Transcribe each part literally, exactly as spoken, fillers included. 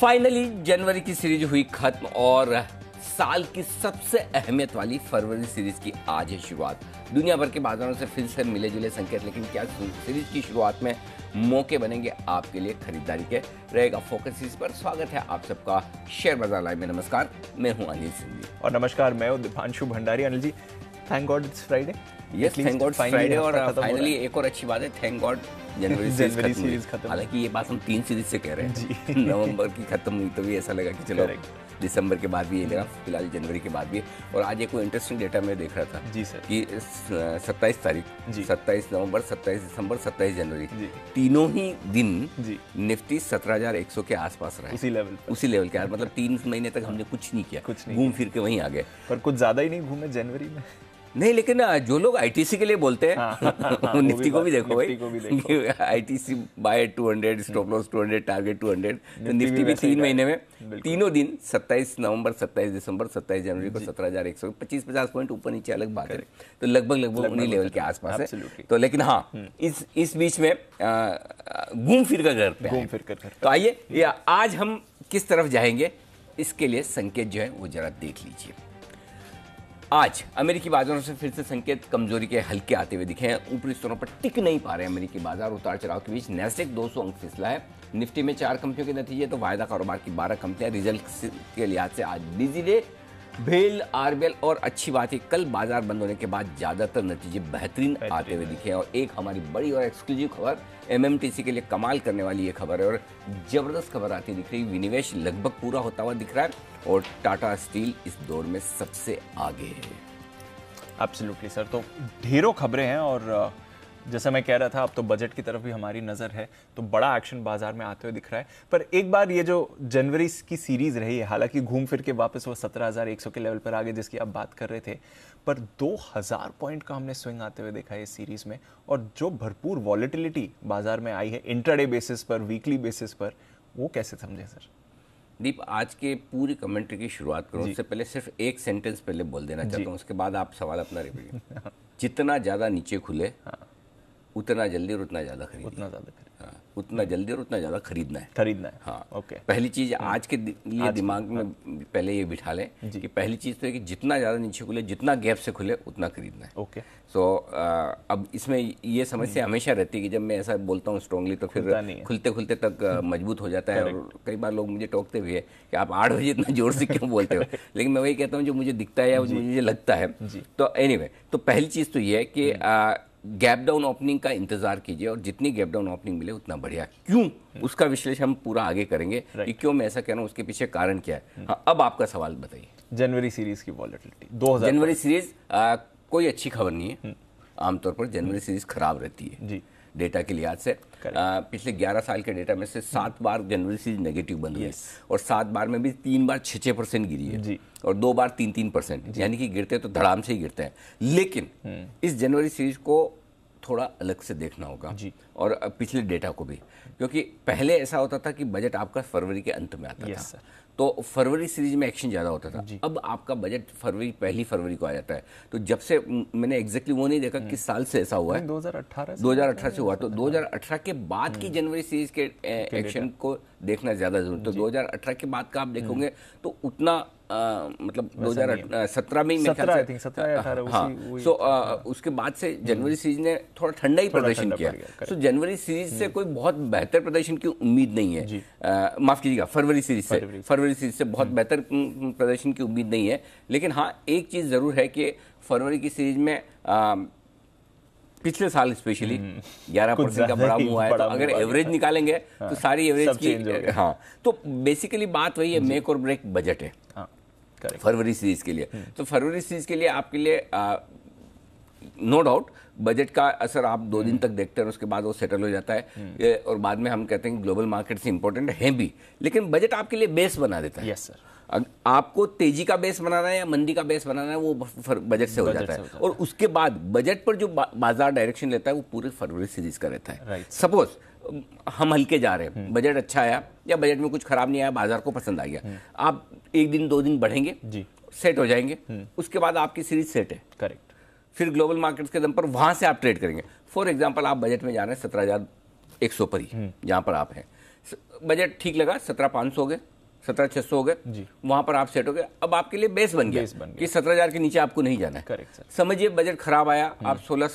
Finally जनवरी की series हुई खत्म और साल की सबसे अहमियत वाली फरवरी सीरीज की आज है शुरुआत। दुनिया भर के बाजारों से फिर से मिले जुले संकेत, लेकिन क्या सीरीज की शुरुआत में मौके बनेंगे आपके लिए खरीदारी के? रहेगा फोकस इस पर। स्वागत है आप सबका शेयर बाजार लाइव में। नमस्कार, मैं हूं अनिल सिंघवी। और नमस्कार, मैं हूं Deepanshu Bhandari. Anil ji, thank God it's Friday. Yes, thank God Friday. और फाइनली एक और अच्छी बात है, थैंक गॉड जनवरी सीरीज खत्म। हालांकि ये बात हम तीन सीरीज से कह रहे हैं, नवंबर की खत्म हुई तो भी ऐसा लगा कि चलो दिसंबर के बाद भी ये लगा, फिलहाल जनवरी के बाद भी। और आज एक इंटरेस्टिंग डेटा मैं देख रहा था जी सर कि सत्ताईस तारीख, सत्ताईस नवंबर, सत्ताईस दिसंबर, सत्ताईस जनवरी, तीनों ही दिन निफ्टी सत्रह हजार एक सौ के आसपास रहा, उसी लेवल उसी लेवल के। मतलब तीन महीने तक हमने कुछ नहीं किया, कुछ घूम फिर के वहीं आ गए। पर कुछ ज्यादा ही नहीं घूमे जनवरी में। नहीं, लेकिन जो लोग आईटीसी के लिए बोलते हैं, निफ्टी को भी देखो भाई, ITC buy two hundred, stop loss two hundred, target two hundred, तो निफ्टी भी तीन महीने में तीनों दिन सत्ताईस नवंबर, सत्ताईस दिसंबर, सत्ताईस जनवरी को सत्रह हजार एक सौ, पच्चीस पचास पॉइंट ऊपर नीचे अलग बात है, तो लगभग लगभग उन्हीं लेवल के आसपास है। तो लेकिन हाँ, इस इस बीच में घूम फिर कर घर पे घूम फिर कर तो आइए आज हम किस तरफ जाएंगे, इसके लिए संकेत जो है वो जरा देख लीजिए। आज अमेरिकी बाजारों से फिर से संकेत कमजोरी के हल्के आते हुए दिखे हैं। ऊपरी स्तरों पर टिक नहीं पा रहे अमेरिकी बाजार। उतार चढ़ाव के बीच नैस्डेक दो सौ अंक फिसला है। निफ्टी में चार कंपनियों के नतीजे, तो वायदा कारोबार की बारह कंपनियां रिजल्ट के लिहाज से आज बिजी डे। भेल, आरबीएल और अच्छी बात है कल बाजार बंद होने के बाद ज़्यादातर नतीजे बेहतरीन आते हुए दिखे हैं। और एक हमारी बड़ी और एक्सक्लूसिव खबर, एमएमटीसी के लिए कमाल करने वाली ये खबर है और ज़बरदस्त खबर आती दिख रही। विनिवेश लगभग पूरा होता हुआ दिख रहा है और टाटा स्टील इस दौर में सबसे आगे है। एब्सोल्युटली सर, तो ढेरों खबरें हैं और जैसा मैं कह रहा था, अब तो बजट की तरफ भी हमारी नज़र है, तो बड़ा एक्शन बाजार में आते हुए दिख रहा है। पर एक बार ये जो जनवरी की सीरीज़ रही है, हालांकि घूम फिर के वापस वो सत्रह हजार एक सौ के लेवल पर आ गए जिसकी आप बात कर रहे थे, पर दो हजार पॉइंट का हमने स्विंग आते हुए देखा है इस सीरीज़ में। और जो भरपूर वॉलेटिलिटी बाजार में आई है इंट्राडे बेसिस पर, वीकली बेसिस पर, वो कैसे समझें सर? दीप, आज के पूरी कमेंट्री की शुरुआत करूँ उससे पहले सिर्फ एक सेंटेंस पहले बोल देना चाहता हूँ, उसके बाद आप सवाल अपना रिपीट। जितना ज़्यादा नीचे खुले उतना जल्दी और उतना ज़्यादा खरीद उतना ज़्यादा हाँ उतना जल्दी और उतना ज़्यादा खरीदना है खरीदना है हाँ ओके। पहली चीज़ आज के लिए दिमाग में पहले ये बिठा लें कि पहली चीज़ तो है कि जितना ज़्यादा नीचे खुले, जितना गैप से खुले, उतना खरीदना है। ओके, सो अब इसमें ये समस्या हमेशा रहती है कि जब मैं ऐसा बोलता हूँ स्ट्रांगली तो फिर खुलते खुलते तक मजबूत हो जाता है। और कई बार लोग मुझे टोकते भी है कि आप आठ बजे इतना जोर से क्यों बोलते हो, लेकिन मैं वही कहता हूँ जो मुझे दिखता है या मुझे लगता है। तो एनीवे, तो पहली चीज़ तो ये है कि गैप डाउन ओपनिंग का इंतजार कीजिए और जितनी गैप डाउन ओपनिंग मिले उतना बढ़िया। क्यों, उसका विश्लेषण हम पूरा आगे करेंगे कि क्यों मैं ऐसा कह रहा हूँ, उसके पीछे कारण क्या है। हाँ, अब आपका सवाल बताइए। जनवरी सीरीज की वॉलेटिलिटी दो हजार जनवरी सीरीज आ, कोई अच्छी खबर नहीं है। आमतौर पर जनवरी सीरीज खराब रहती है जी डेटा के लिहाज से। आ, पिछले ग्यारह साल के डेटा में से सात बार जनवरी सीरीज नेगेटिव बंद हुई और सात बार में भी तीन बार छः छः परसेंट गिरी है जी। और दो बार तीन तीन परसेंट, यानी कि गिरते तो धड़ाम से ही गिरते हैं। लेकिन इस जनवरी सीरीज को थोड़ा अलग से देखना होगा जी। और पिछले डेटा को भी, क्योंकि पहले ऐसा होता था कि बजट आपका फरवरी के अंत में आता था तो फरवरी सीरीज में एक्शन ज़्यादा होता था। अब आपका बजट फरवरी पहली फरवरी को आ जाता है, तो जब से मैंने एग्जैक्टली वो नहीं देखा किस साल से ऐसा हुआ है, दो हजार अठारह से हुआ, तो दो हजार अठारह के बाद की जनवरी सीरीज के एक्शन को देखना ज़्यादा जरूरी। तो दो हजार अठारह के बाद का आप देखोगे तो उतना आ, मतलब दो हजार सत्रह में ही हाँ, सो उसके बाद से जनवरी सीरीज ने थोड़ा ठंडा ही प्रदर्शन किया। सो जनवरी सीरीज से कोई बहुत बेहतर प्रदर्शन की उम्मीद नहीं है, माफ कीजिएगा फरवरी सीरीज से फरवरी सीरीज से बहुत बेहतर प्रदर्शन की उम्मीद नहीं है। लेकिन हाँ, एक चीज़ ज़रूर है कि फरवरी की सीरीज में पिछले साल स्पेशली ग्यारह परसेंट का बढ़ाव हुआ है, तो अगर एवरेज निकालेंगे हाँ, तो सारी एवरेज की हाँ तो बेसिकली बात वही है, मेक और ब्रेक बजट है हाँ, फरवरी सीरीज के लिए। तो फरवरी सीरीज के लिए आपके लिए नो डाउट बजट का असर आप दो दिन तक देखते हैं, उसके बाद वो सेटल हो जाता है और बाद में हम कहते हैं ग्लोबल मार्केट से इंपॉर्टेंट है भी, लेकिन बजट आपके लिए बेस बना देता है। यस सर, आपको तेजी का बेस बनाना है या मंदी का बेस बनाना है वो बजट से हो जाता है, और उसके बाद बजट पर जो बाजार डायरेक्शन लेता है वो पूरे फरवरी सीरीज का रहता है। सपोज हम हल्के जा रहे हैं, बजट अच्छा आया या बजट में कुछ खराब नहीं आया, बाजार को पसंद आ गया, आप एक दिन दो दिन बढ़ेंगे जी, सेट हो जाएंगे, उसके बाद आपकी सीरीज सेट है। करेक्ट, फिर ग्लोबल मार्केट्स के दम पर वहां से आप ट्रेड करेंगे। फॉर एग्जाम्पल, आप बजट में जा रहे हैं सत्रह हजार एक सौ पर ही, जहाँ पर आप हैं, बजट ठीक लगा, सत्रह पाँच सौ हो गए, सत्रह छह सौ हो गए, वहां पर आप सेट हो गए, अब आपके लिए बेस बन गया, बेस बन गया। कि सत्रह हजार के नीचे आपको नहीं जाना है। Correct sir. समझिए बजट खराब आया, आप सोलह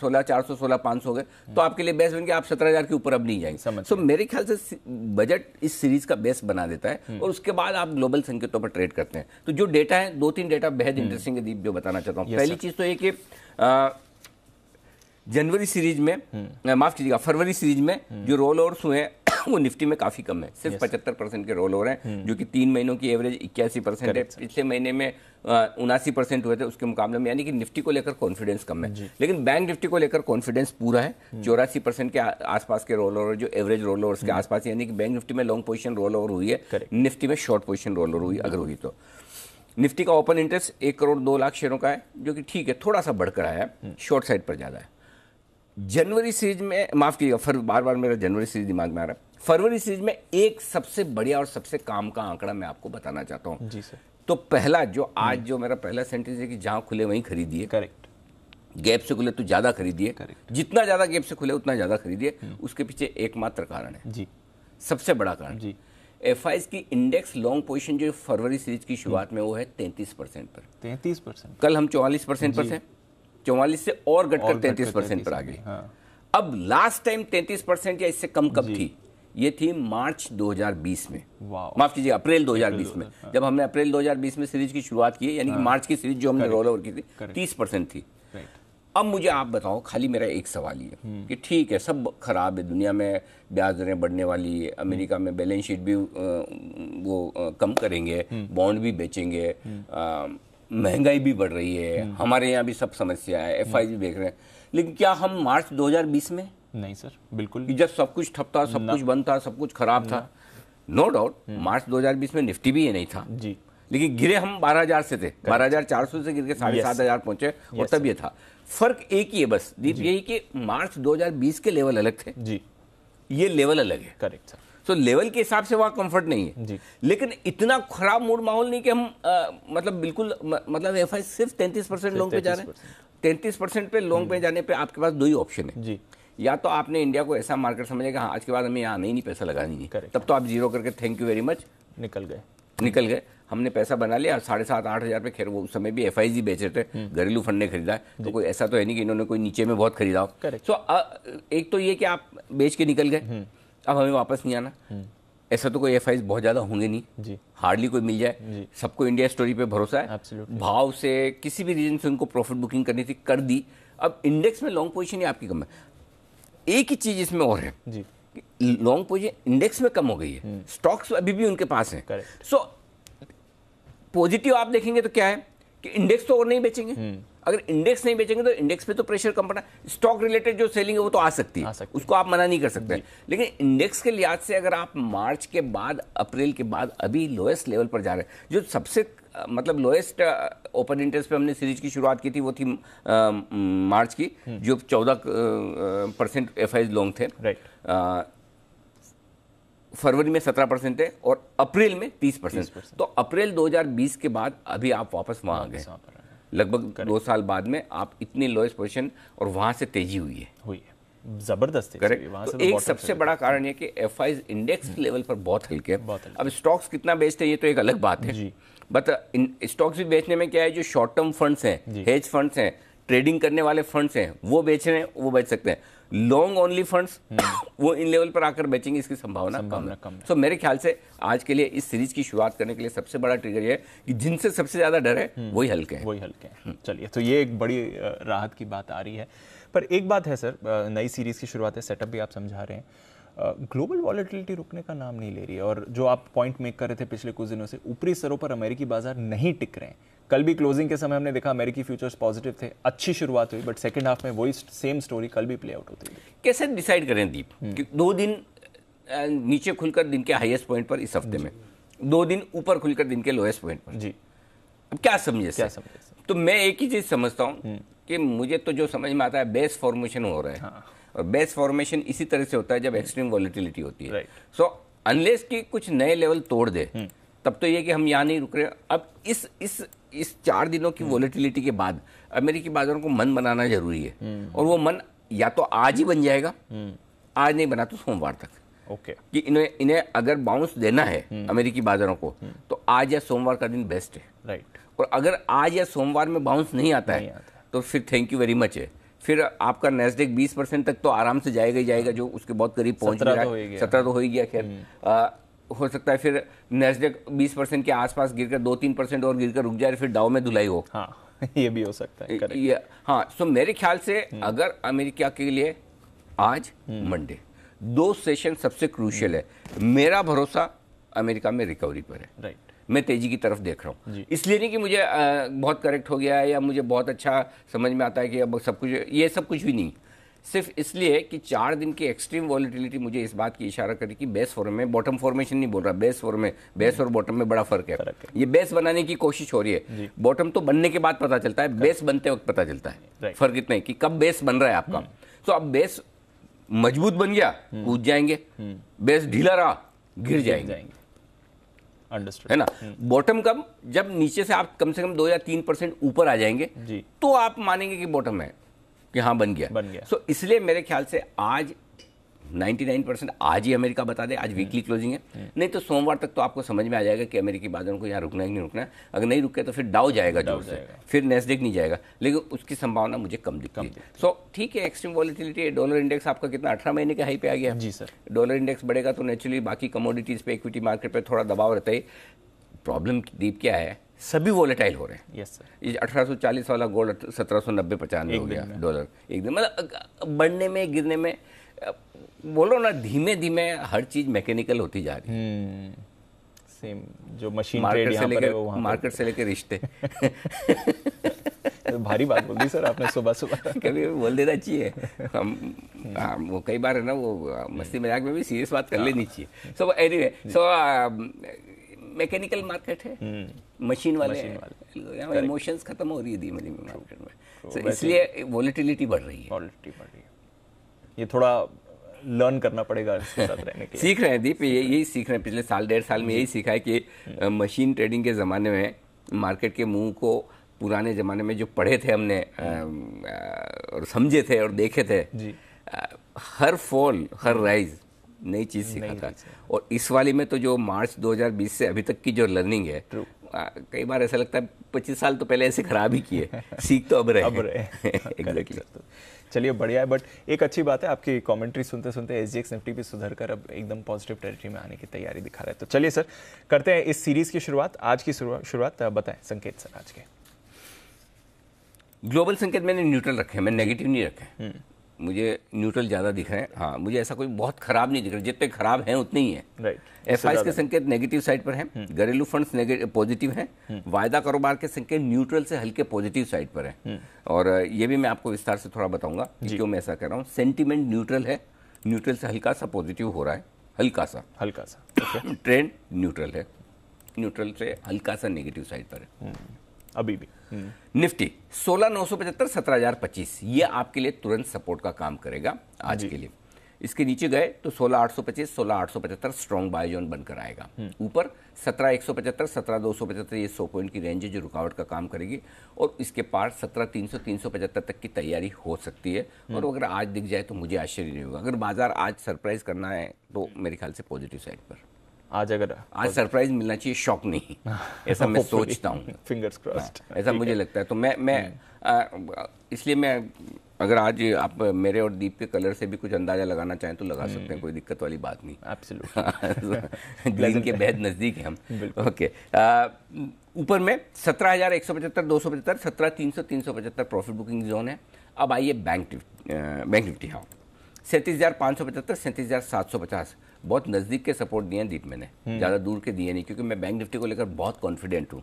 सोलह चार सौ सोलह पाँच सौ हो गए, तो आपके लिए बेस बन गया, आप सत्रह हजार के ऊपर अब नहीं जाएंगे। सो मेरे ख्याल से बजट इस सीरीज का बेस बना देता है और उसके बाद आप ग्लोबल संकेतों पर ट्रेड करते हैं। तो जो डेटा है, दो तीन डेटा बेहद इंटरेस्टिंग है दीप, जो बताना चाहता हूँ। पहली चीज तो ये कि जनवरी सीरीज में, माफ कीजिएगा, फरवरी सीरीज में जो रोल ओवर्स हुए वो निफ्टी में काफी कम है, सिर्फ पचहत्तर yes. परसेंट के रोल ओवर हैं, जो कि तीन महीनों की एवरेज इक्यासी परसेंट है। पिछले महीने में उनासी परसेंट हुए थे उसके मुकाबले में, यानी कि निफ्टी को लेकर कॉन्फिडेंस कम है। लेकिन बैंक निफ्टी को लेकर कॉन्फिडेंस पूरा है, चौरासी परसेंट के आसपास के रोल ओवर, जो एवरेज रोल ओवर के आसपास, यानी कि बैंक निफ्टी में लॉन्ग पोजिशन रोल ओवर हुई है, निफ्टी में शॉर्ट पोजिशन रोल ओवर हुई अगर हुई तो। निफ्टी का ओपन इंटरेस्ट एक करोड़ दो लाख शेयरों का है, जो कि ठीक है, थोड़ा सा बढ़कर आया, शॉर्ट साइड पर ज्यादा है। जनवरी सीरीज में, माफ कीजिएगा, फिर बार बार मेरा जनवरी सीरीज दिमाग में आ रहा है, फरवरी सीरीज में एक सबसे बढ़िया और सबसे काम का आंकड़ा मैं आपको बताना चाहता हूँ जी सर। तो पहला जो आज जो मेरा पहला सेंटेंस है कि जहाँ खुले वहीं खरीदिए। करेक्ट। गैप से खुले तो ज्यादा खरीदिए, जितना ज्यादा गैप से खुले उतना ज्यादा खरीदिए, उसके पीछे एकमात्र कारण है जी, सबसे बड़ा कारण जी। एफ आई एस की इंडेक्स लॉन्ग पोजिशन जो फरवरी सीरीज की शुरुआत में वो है तैंतीस परसेंट पर, तैंतीस परसेंट कल हम चौवालीस परसेंट पर थे, चौवालीस से और घटकर तैंतीस परसेंट पर आ गई। हाँ। अब लास्ट टाइम तैंतीस परसेंट या इससे कम कब थी? ये थी मार्च दो हज़ार बीस में, माफ कीजिए अप्रैल दो हज़ार बीस में, जब हमने अप्रैल दो हज़ार बीस में सीरीज की शुरुआत की, यानी कि मार्च की सीरीज जो हमने रोल ओवर की थी तीस परसेंट थी। अब मुझे आप बताओ, खाली मेरा एक सवाल ये कि ठीक है सब खराब है, दुनिया में ब्याज दरें बढ़ने वाली है, अमेरिका में बैलेंस शीट भी वो कम करेंगे, बॉन्ड भी बेचेंगे, महंगाई भी बढ़ रही है, हमारे यहाँ भी सब समस्या है, एफआई भी देख रहे हैं, लेकिन क्या हम मार्च दो हज़ार बीस में? नहीं सर, बिल्कुल, जब सब कुछ ठप था, सब कुछ बंद था, सब कुछ खराब था, नो डाउट मार्च दो हज़ार बीस में निफ्टी भी ये नहीं था जी, लेकिन गिरे हम बारह हज़ार से थे, बारह हज़ार चार सौ से गिर के साढ़े सात हज़ार पहुंचे और तब ये था। फर्क एक ही है बस दीप, यही कि मार्च दो हज़ार बीस के लेवल अलग थे जी, ये लेवल अलग है। Correct sir. तो so, लेवल के हिसाब से वहाँ कंफर्ट नहीं है जी। लेकिन इतना खराब मूड माहौल नहीं कि हम आ, मतलब बिल्कुल म, मतलब एफ आई सिर्फ तैंतीस परसेंट लोंग पे जा रहे हैं। तैंतीस परसेंट पे लोंग पे जाने पे आपके पास दो ही ऑप्शन है जी, या तो आपने इंडिया को ऐसा मार्केट समझा कि हाँ आज के बाद हमें यहाँ नहीं, नहीं पैसा लगाना नहीं, तब तो आप जीरो करके थैंक यू वेरी मच निकल गए, निकल गए, हमने पैसा बना लिया साढ़े सात आठ हज़ार पे। खैर वो उस समय भी एफ आई जी बेच रहे थे, घरेलू फंड ने खरीदा है, तो कोई ऐसा तो है नहीं कि इन्होंने कोई नीचे में बहुत खरीदा हो। सो एक तो ये कि आप बेच के निकल गए, अब हमें वापस नहीं आना, ऐसा तो कोई एफ आई बहुत ज़्यादा होंगे नहीं, हार्डली कोई मिल जाए, सबको इंडिया स्टोरी पे भरोसा है, भाव से किसी भी रीजन से उनको प्रॉफिट बुकिंग करनी थी, कर दी। अब इंडेक्स में लॉन्ग पोजीशन ही आपकी कम है। एक ही चीज़ इसमें और है, लॉन्ग पोजीशन इंडेक्स में कम हो गई है, स्टॉक्स अभी भी उनके पास है। सो पॉजिटिव आप देखेंगे तो क्या है कि इंडेक्स तो और नहीं बेचेंगे, अगर इंडेक्स नहीं बेचेंगे तो इंडेक्स पे तो प्रेशर कम पड़ना, स्टॉक रिलेटेड जो सेलिंग है वो तो आ सकती है, उसको आप मना नहीं कर सकते, लेकिन इंडेक्स के लिहाज से अगर आप मार्च के बाद अप्रैल के बाद अभी लोएस्ट लेवल पर जा रहे हैं, जो सबसे मतलब लोएस्ट ओपन इंटरेस्ट पे हमने सीरीज की शुरुआत की थी वो थी आ, मार्च की, जो चौदह परसेंट एफ आई लॉन्ग थे, आ, फरवरी में सत्रह परसेंट थे और अप्रैल में तीस परसेंट। तो अप्रैल दो हजार बीस के बाद अभी आप वापस वहाँ आ गए, लगभग दो साल बाद में आप इतनी लोएस्ट पोजीशन, और वहां से तेजी हुई है, हुई है जबरदस्त है। करेक्ट। तो एक सबसे बड़ा कारण है कि एफ आई इंडेक्स लेवल पर बहुत हल्के हैं। अब स्टॉक्स कितना बेचते हैं ये तो एक अलग बात है, बट स्टॉक्स भी बेचने में क्या है, जो शॉर्ट टर्म फंड्स हैं, हेज फंड्स हैं, ट्रेडिंग करने वाले फंड्स हैं, वो बेच रहे हैं, वो बेच सकते हैं। लॉन्ग ओनली फंड्स वो इन लेवल पर आकर बेचेंगे, इसकी संभावना कम है। सो मेरे ख्याल से आज के लिए इस सीरीज की शुरुआत करने के लिए सबसे बड़ा ट्रिगर ये है कि जिनसे सबसे ज्यादा डर है वही हल्के हैं, वही हल्के हैं। चलिए, तो ये एक बड़ी राहत की बात आ रही है। पर एक बात है सर, नई सीरीज की शुरुआत है, सेटअप भी आप समझा रहे हैं, ग्लोबल वॉलेटिलिटी रुकने का नाम नहीं ले रही है, और जो आप पॉइंट मेक कर रहे थे पिछले कुछ दिनों से, ऊपरी स्तरों पर अमेरिकी बाजार नहीं टिक रहे हैं। कल भी क्लोजिंग के समय हमने देखा अमेरिकी फ्यूचर्स पॉजिटिव थे, अच्छी शुरुआत हुई, बट सेकंड हाफ में वही सेम स्टोरी कल भी प्ले आउट होती है। कैसे डिसाइड करें दीप कि दो दिन नीचे खुलकर दिन के हाईएस्ट पॉइंट पर इस हफ्ते में, दो दिन ऊपर खुलकर दिन के लोएस्ट पॉइंट पर जी, अब क्या समझे क्या समझे? तो मैं एक ही चीज़ समझता हूँ कि मुझे तो जो समझ में आता है बेस फॉर्मेशन हो रहा है। हाँ। और बेस फॉर्मेशन इसी तरह से होता है जब एक्सट्रीम वॉलिटिलिटी होती है। सो अनलेस कि कुछ नए लेवल तोड़ दे तब तो ये कि हम यहाँ नहीं रुक रहे। अब इस इस इस चार दिनों की वॉलिटिलिटी के बाद अमेरिकी बाजारों को मन बनाना जरूरी है, और वो मन या तो आज ही बन जाएगा, आज नहीं बना तो सोमवार तक। Okay okay. कि इन्हें इन्हें अगर बाउंस देना है अमेरिकी बाजारों को तो आज या सोमवार का दिन बेस्ट है, राइट right. और अगर आज या सोमवार में बाउंस नहीं आता नहीं है आता। तो फिर थैंक यू वेरी मच है, फिर आपका नैस्डेक बीस परसेंट तक तो आराम से जाएगा ही जाएगा, जो उसके बहुत करीब पहुंच रहा है, सत्रह तो हो ही गया, खैर हो सकता है फिर नैस्डेक बीस परसेंट के आसपास गिरकर दो तीन परसेंट और गिरकर रुक जाए, फिर डाउ में धुलाई हो, हाँ ये भी हो सकता है, ये हाँ। सो मेरे ख्याल से अगर अमेरिका के लिए आज मंडे दो सेशन सबसे क्रूशियल है, मेरा भरोसा अमेरिका में रिकवरी पर है, राइट right. मैं तेजी की तरफ देख रहा हूँ, इसलिए नहीं कि मुझे आ, बहुत करेक्ट हो गया है या मुझे बहुत अच्छा समझ में आता है कि अब सब कुछ, ये सब कुछ भी नहीं, सिर्फ इसलिए कि चार दिन की एक्सट्रीम वॉलीटिलिटी मुझे इस बात की इशारा करी कि बेस फॉर्म में, बॉटम फॉर्मेशन नहीं बोल रहा, बेस फॉर्म में, बेस और बॉटम में बड़ा फर्क है, ये बेस बनाने की कोशिश हो रही है, बॉटम तो बनने के बाद पता चलता है, बेस बनते वक्त पता चलता है, फर्क इतना है कि कब बेस बन रहा है आपका। तो अब बेस मजबूत बन गया कूद जाएंगे, बेस ढीला रहा गिर जाएंगे, अंडरस्टूड है ना। बॉटम कब, जब नीचे से आप कम से कम दो या तीन परसेंट ऊपर आ जाएंगे तो आप मानेंगे कि बॉटम है, कि हाँ बन गया बन गया। सो so, इसलिए मेरे ख्याल से आज निन्यानवे परसेंट आज ही अमेरिका बता दे, आज वीकली क्लोजिंग है, नहीं तो सोमवार तक तो आपको समझ में आ जाएगा कि अमेरिकी बाजारों को यहाँ रुकना है कि नहीं रुकना है। अगर नहीं रुके तो फिर डाउ जाएगा जोर से, फिर नैस्डेक नहीं जाएगा, लेकिन उसकी संभावना मुझे कम दिखती है। सो ठीक है, एक्सट्रीम वॉलीटिलिटी। डॉलर इंडेक्स आपका कितना अठारह महीने के हाई पे आ गया जी सर। डॉलर इंडेक्स बढ़ेगा तो नेचुरली बाकी कमोडिटीज़ पे, इक्विटी मार्केट पर थोड़ा दबाव रहता है। प्रॉब्लम दीप क्या है, सभी वॉलेटाइल हो रहे हैं। Yes sir. ये अठारह सौ चालीस वाला गोल्ड सत्रह सौ नब्बे पचानवे हो गया डॉलर एकदम, मतलब बढ़ने में गिरने में, बोलो ना धीमे धीमे हर चीज मैकेनिकल होती जा रही है। सेम जो मशीन मार्केट से लेकर मार्केट से लेकर रिश्ते भारी बात बोल दी सर आपने सुबह सुबह, कभी बोल देना चाहिए। हम आ, वो कई बार है ना, वो मस्ती मजाक में भी सीरियस बात कर लेनी चाहिए। So anyway, so mechanical market है, मशीन वाले, वाले। इमोशंस खत्म हो रही है धीमे धीमे मार्केट में, सो इसलिए वॉलेटिलिटी बढ़ रही है। ये थोड़ा लर्न करना पड़ेगा इसके साथ रहने के। सीख रहे हैं दीप, ये यही सीख रहे हैं। पिछले साल डेढ़ साल में यही सीखा है कि मशीन ट्रेडिंग के ज़माने में मार्केट के मुंह को पुराने ज़माने में जो पढ़े थे हमने और समझे थे और देखे थे जी। हर फॉल हर राइज नई चीज़ सीखा था। और इस वाली में तो जो मार्च दो हज़ार बीस से अभी तक की जो लर्निंग है, कई बार ऐसा लगता है पच्चीस साल तो पहले ऐसे खराब ही किए, सीख तो अब रहे अब रहे एग्जैक्टली। चलिए बढ़िया है, बट एक अच्छी बात है आपकी कमेंट्री सुनते सुनते एस जी एक्स निफ्टी भी सुधर कर अब एकदम पॉजिटिव टेरिटरी में आने की तैयारी दिखा रहा है। तो चलिए सर, करते हैं इस सीरीज की शुरुआत। आज की शुरुआत बताएं संकेत सर। आज के ग्लोबल संकेत मैंने न्यूट्रल रखे हैं, मैंने नेगेटिव नहीं रखे, मुझे न्यूट्रल ज़्यादा दिख रहे हैं। हाँ, मुझे ऐसा कोई बहुत खराब नहीं दिख रहा, जितने खराब हैं उतने ही हैं। राइट, एफआईएस के संकेत नेगेटिव साइड पर हैं, घरेलू फंड्स पॉजिटिव हैं, वायदा कारोबार के संकेत न्यूट्रल से हल्के पॉजिटिव साइड पर हैं। और ये भी मैं आपको विस्तार से थोड़ा बताऊंगा क्यों मैं ऐसा कर रहा हूँ। सेंटिमेंट न्यूट्रल है, न्यूट्रल से हल्का सा पॉजिटिव हो रहा है, हल्का सा हल्का सा। ट्रेंड न्यूट्रल है, न्यूट्रल से हल्का सा नेगेटिव साइड पर है अभी भी। निफ्टी सोलह नौ सौ पचहत्तर सत्रह हजार पच्चीस ये आपके लिए तुरंत सपोर्ट का काम करेगा आज के लिए। इसके नीचे गए तो सोलह आठ सौ पच्चीस सोलह आठ सौ पचहत्तर स्ट्रॉन्ग बाय जोन बनकर आएगा। ऊपर सत्रह एक सौ पचहत्तर सत्रह दो सौ पचहत्तर ये सौ पॉइंट की रेंज है जो रुकावट का काम करेगी। और इसके पार सत्रह तीन सौ तीन सौ पचहत्तर तक की तैयारी हो सकती है। और अगर आज दिख जाए तो मुझे आश्चर्य नहीं होगा। अगर बाजार आज सरप्राइज करना है तो मेरे ख्याल से पॉजिटिव साइड पर आज अगर आज सरप्राइज मिलना चाहिए, शॉक नहीं, ऐसा मैं सोचता हूँ। फिंगर्स क्रॉस्ड, ऐसा मुझे लगता है। तो मैं मैं इसलिए मैं अगर आज आप मेरे और दीप के कलर से भी कुछ अंदाजा लगाना चाहें तो लगा सकते हैं, कोई दिक्कत वाली बात नहीं। एब्सोल्युटली ग्रीन के बेहद नज़दीक है हम। ओके, ऊपर में सत्रह हज़ार एक सौ पचहत्तर दो सौ पचहत्तर सत्रह तीन सौ तीन सौ पचहत्तर प्रॉफिट बुकिंग जोन है। अब आइए बैंक बैंक निफ्टी। हाँ, सैंतीस हज़ार पाँच सौ पचहत्तर सैंतीस हज़ार सात सौ पचास बहुत नज़दीक के सपोर्ट दिए हैं दीप, मैंने ज़्यादा दूर के दिए नहीं, क्योंकि मैं बैंक निफ्टी को लेकर बहुत कॉन्फिडेंट हूँ।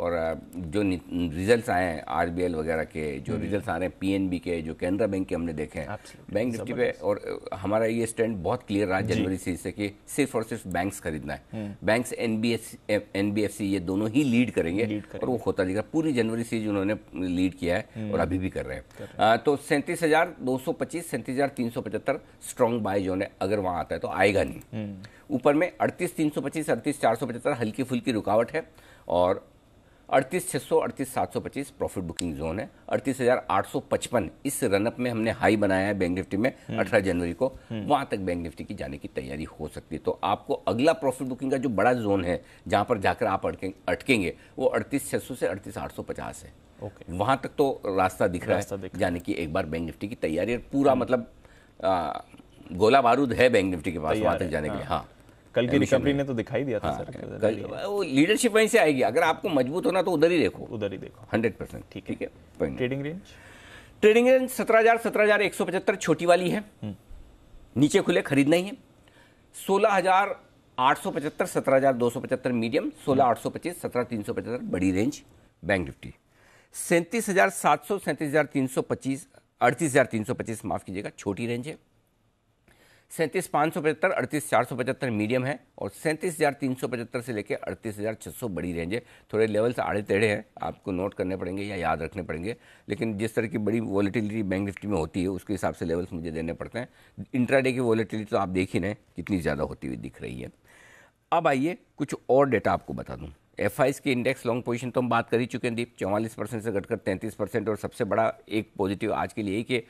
और जो रिजल्ट्स आए हैं आरबीएल वगैरह के, जो रिजल्ट्स आ रहे हैं पीएनबी के, जो कैनरा बैंक के हमने देखे हैं, बैंक निफ्टी पे और हमारा ये स्टैंड बहुत क्लियर रहा जनवरी से इससे कि सिर्फ और सिर्फ बैंक्स खरीदना है। बैंक्स एनबीएफसी ये दोनों ही लीड करेंगे और वो होता दिख रहा है। पूरी जनवरी सीरीज उन्होंने लीड किया है और अभी भी कर रहे हैं। तो सैंतीस हजार दो सौ पच्चीस सैंतीस हजार तीन सौ पचहत्तर स्ट्रॉन्ग बाय जोन है, अगर वहाँ आता है तो आएगा नहीं। ऊपर में अड़तीस तीन सौ पच्चीस अड़तीस चार सौ पचहत्तर हल्की फुल्की रुकावट है। और अड़तीस छः सौ अड़तीस सात सौ पच्चीस प्रॉफिट बुकिंग जोन है। अड़तीस हज़ार आठ सौ पचपन इस रनअप में हमने हाई बनाया है बैंक निफ्टी में अठारह जनवरी को, वहाँ तक बैंक निफ्टी की जाने की तैयारी हो सकती है। तो आपको अगला प्रॉफिट बुकिंग का जो बड़ा जोन है जहाँ पर जाकर आप अटकेंगे वो अड़तीस छः सौ से अड़तीस आठ सौ पचास है। Okay. वहां तक तो रास्ता दिख रास्ता रहा है, यानी कि एक बार बैंक निफ्टी की तैयारी पूरा मतलब आ, गोला बारूद है बैंक निफ्टी के पास वहां तक जाने हाँ। के लिए। हाँ, कल की रिकवरी ने तो दिखाई दिया था सर, वो लीडरशिप वहीं से आएगी। अगर आपको मजबूत होना तो उधर ही देखो, उधर ही देखो हंड्रेड परसेंट। ठीक है, ट्रेडिंग रेंज ट्रेडिंग रेंज सत्रह हजार सत्रह हजार एक सौ पचहत्तर छोटी वाली है, नीचे खुले खरीदना ही है। सोलह हजार आठ सौ पचहत्तर सत्रह हजार दो सौ पचहत्तर मीडियम, सोलह आठ सौ पच्चीस सत्रह तीन सौ पचहत्तर बड़ी रेंज बैंक निफ्टी। सैंतीस हज़ार सात सौ सैंतीस हज़ार तीन सौ पच्चीस अड़तीस हज़ार तीन सौ पच्चीस माफ़ कीजिएगा छोटी रेंज है। सैंतीस पाँच सौ पचहत्तर अड़तीस चार सौ पचहत्तर मीडियम है और सैंतीस हज़ार तीन सौ पचहत्तर से लेकर अड़तीस हज़ार छः सौ बड़ी रेंज है। थोड़े लेवल्स आड़े टेढ़े हैं, आपको नोट करने पड़ेंगे या याद रखने पड़ेंगे, लेकिन जिस तरह की बड़ी वॉलीटिलिटी बैंक निफ्टी में होती है उसके हिसाब से लेवल्स मुझे देने पड़ते हैं। इंट्राडे की वॉलीटिलिटी तो आप देख ही नहीं कितनी ज़्यादा होती हुई दिख रही है। अब आइए कुछ और डेटा आपको बता दूँ। एफ आईज के इंडेक्स लॉन्ग पोजीशन तो हम बात कर ही चुके हैं दीप, चौवालीस परसेंट से घटकर तैंतीस परसेंट। और सबसे बड़ा एक पॉजिटिव आज के लिए है कि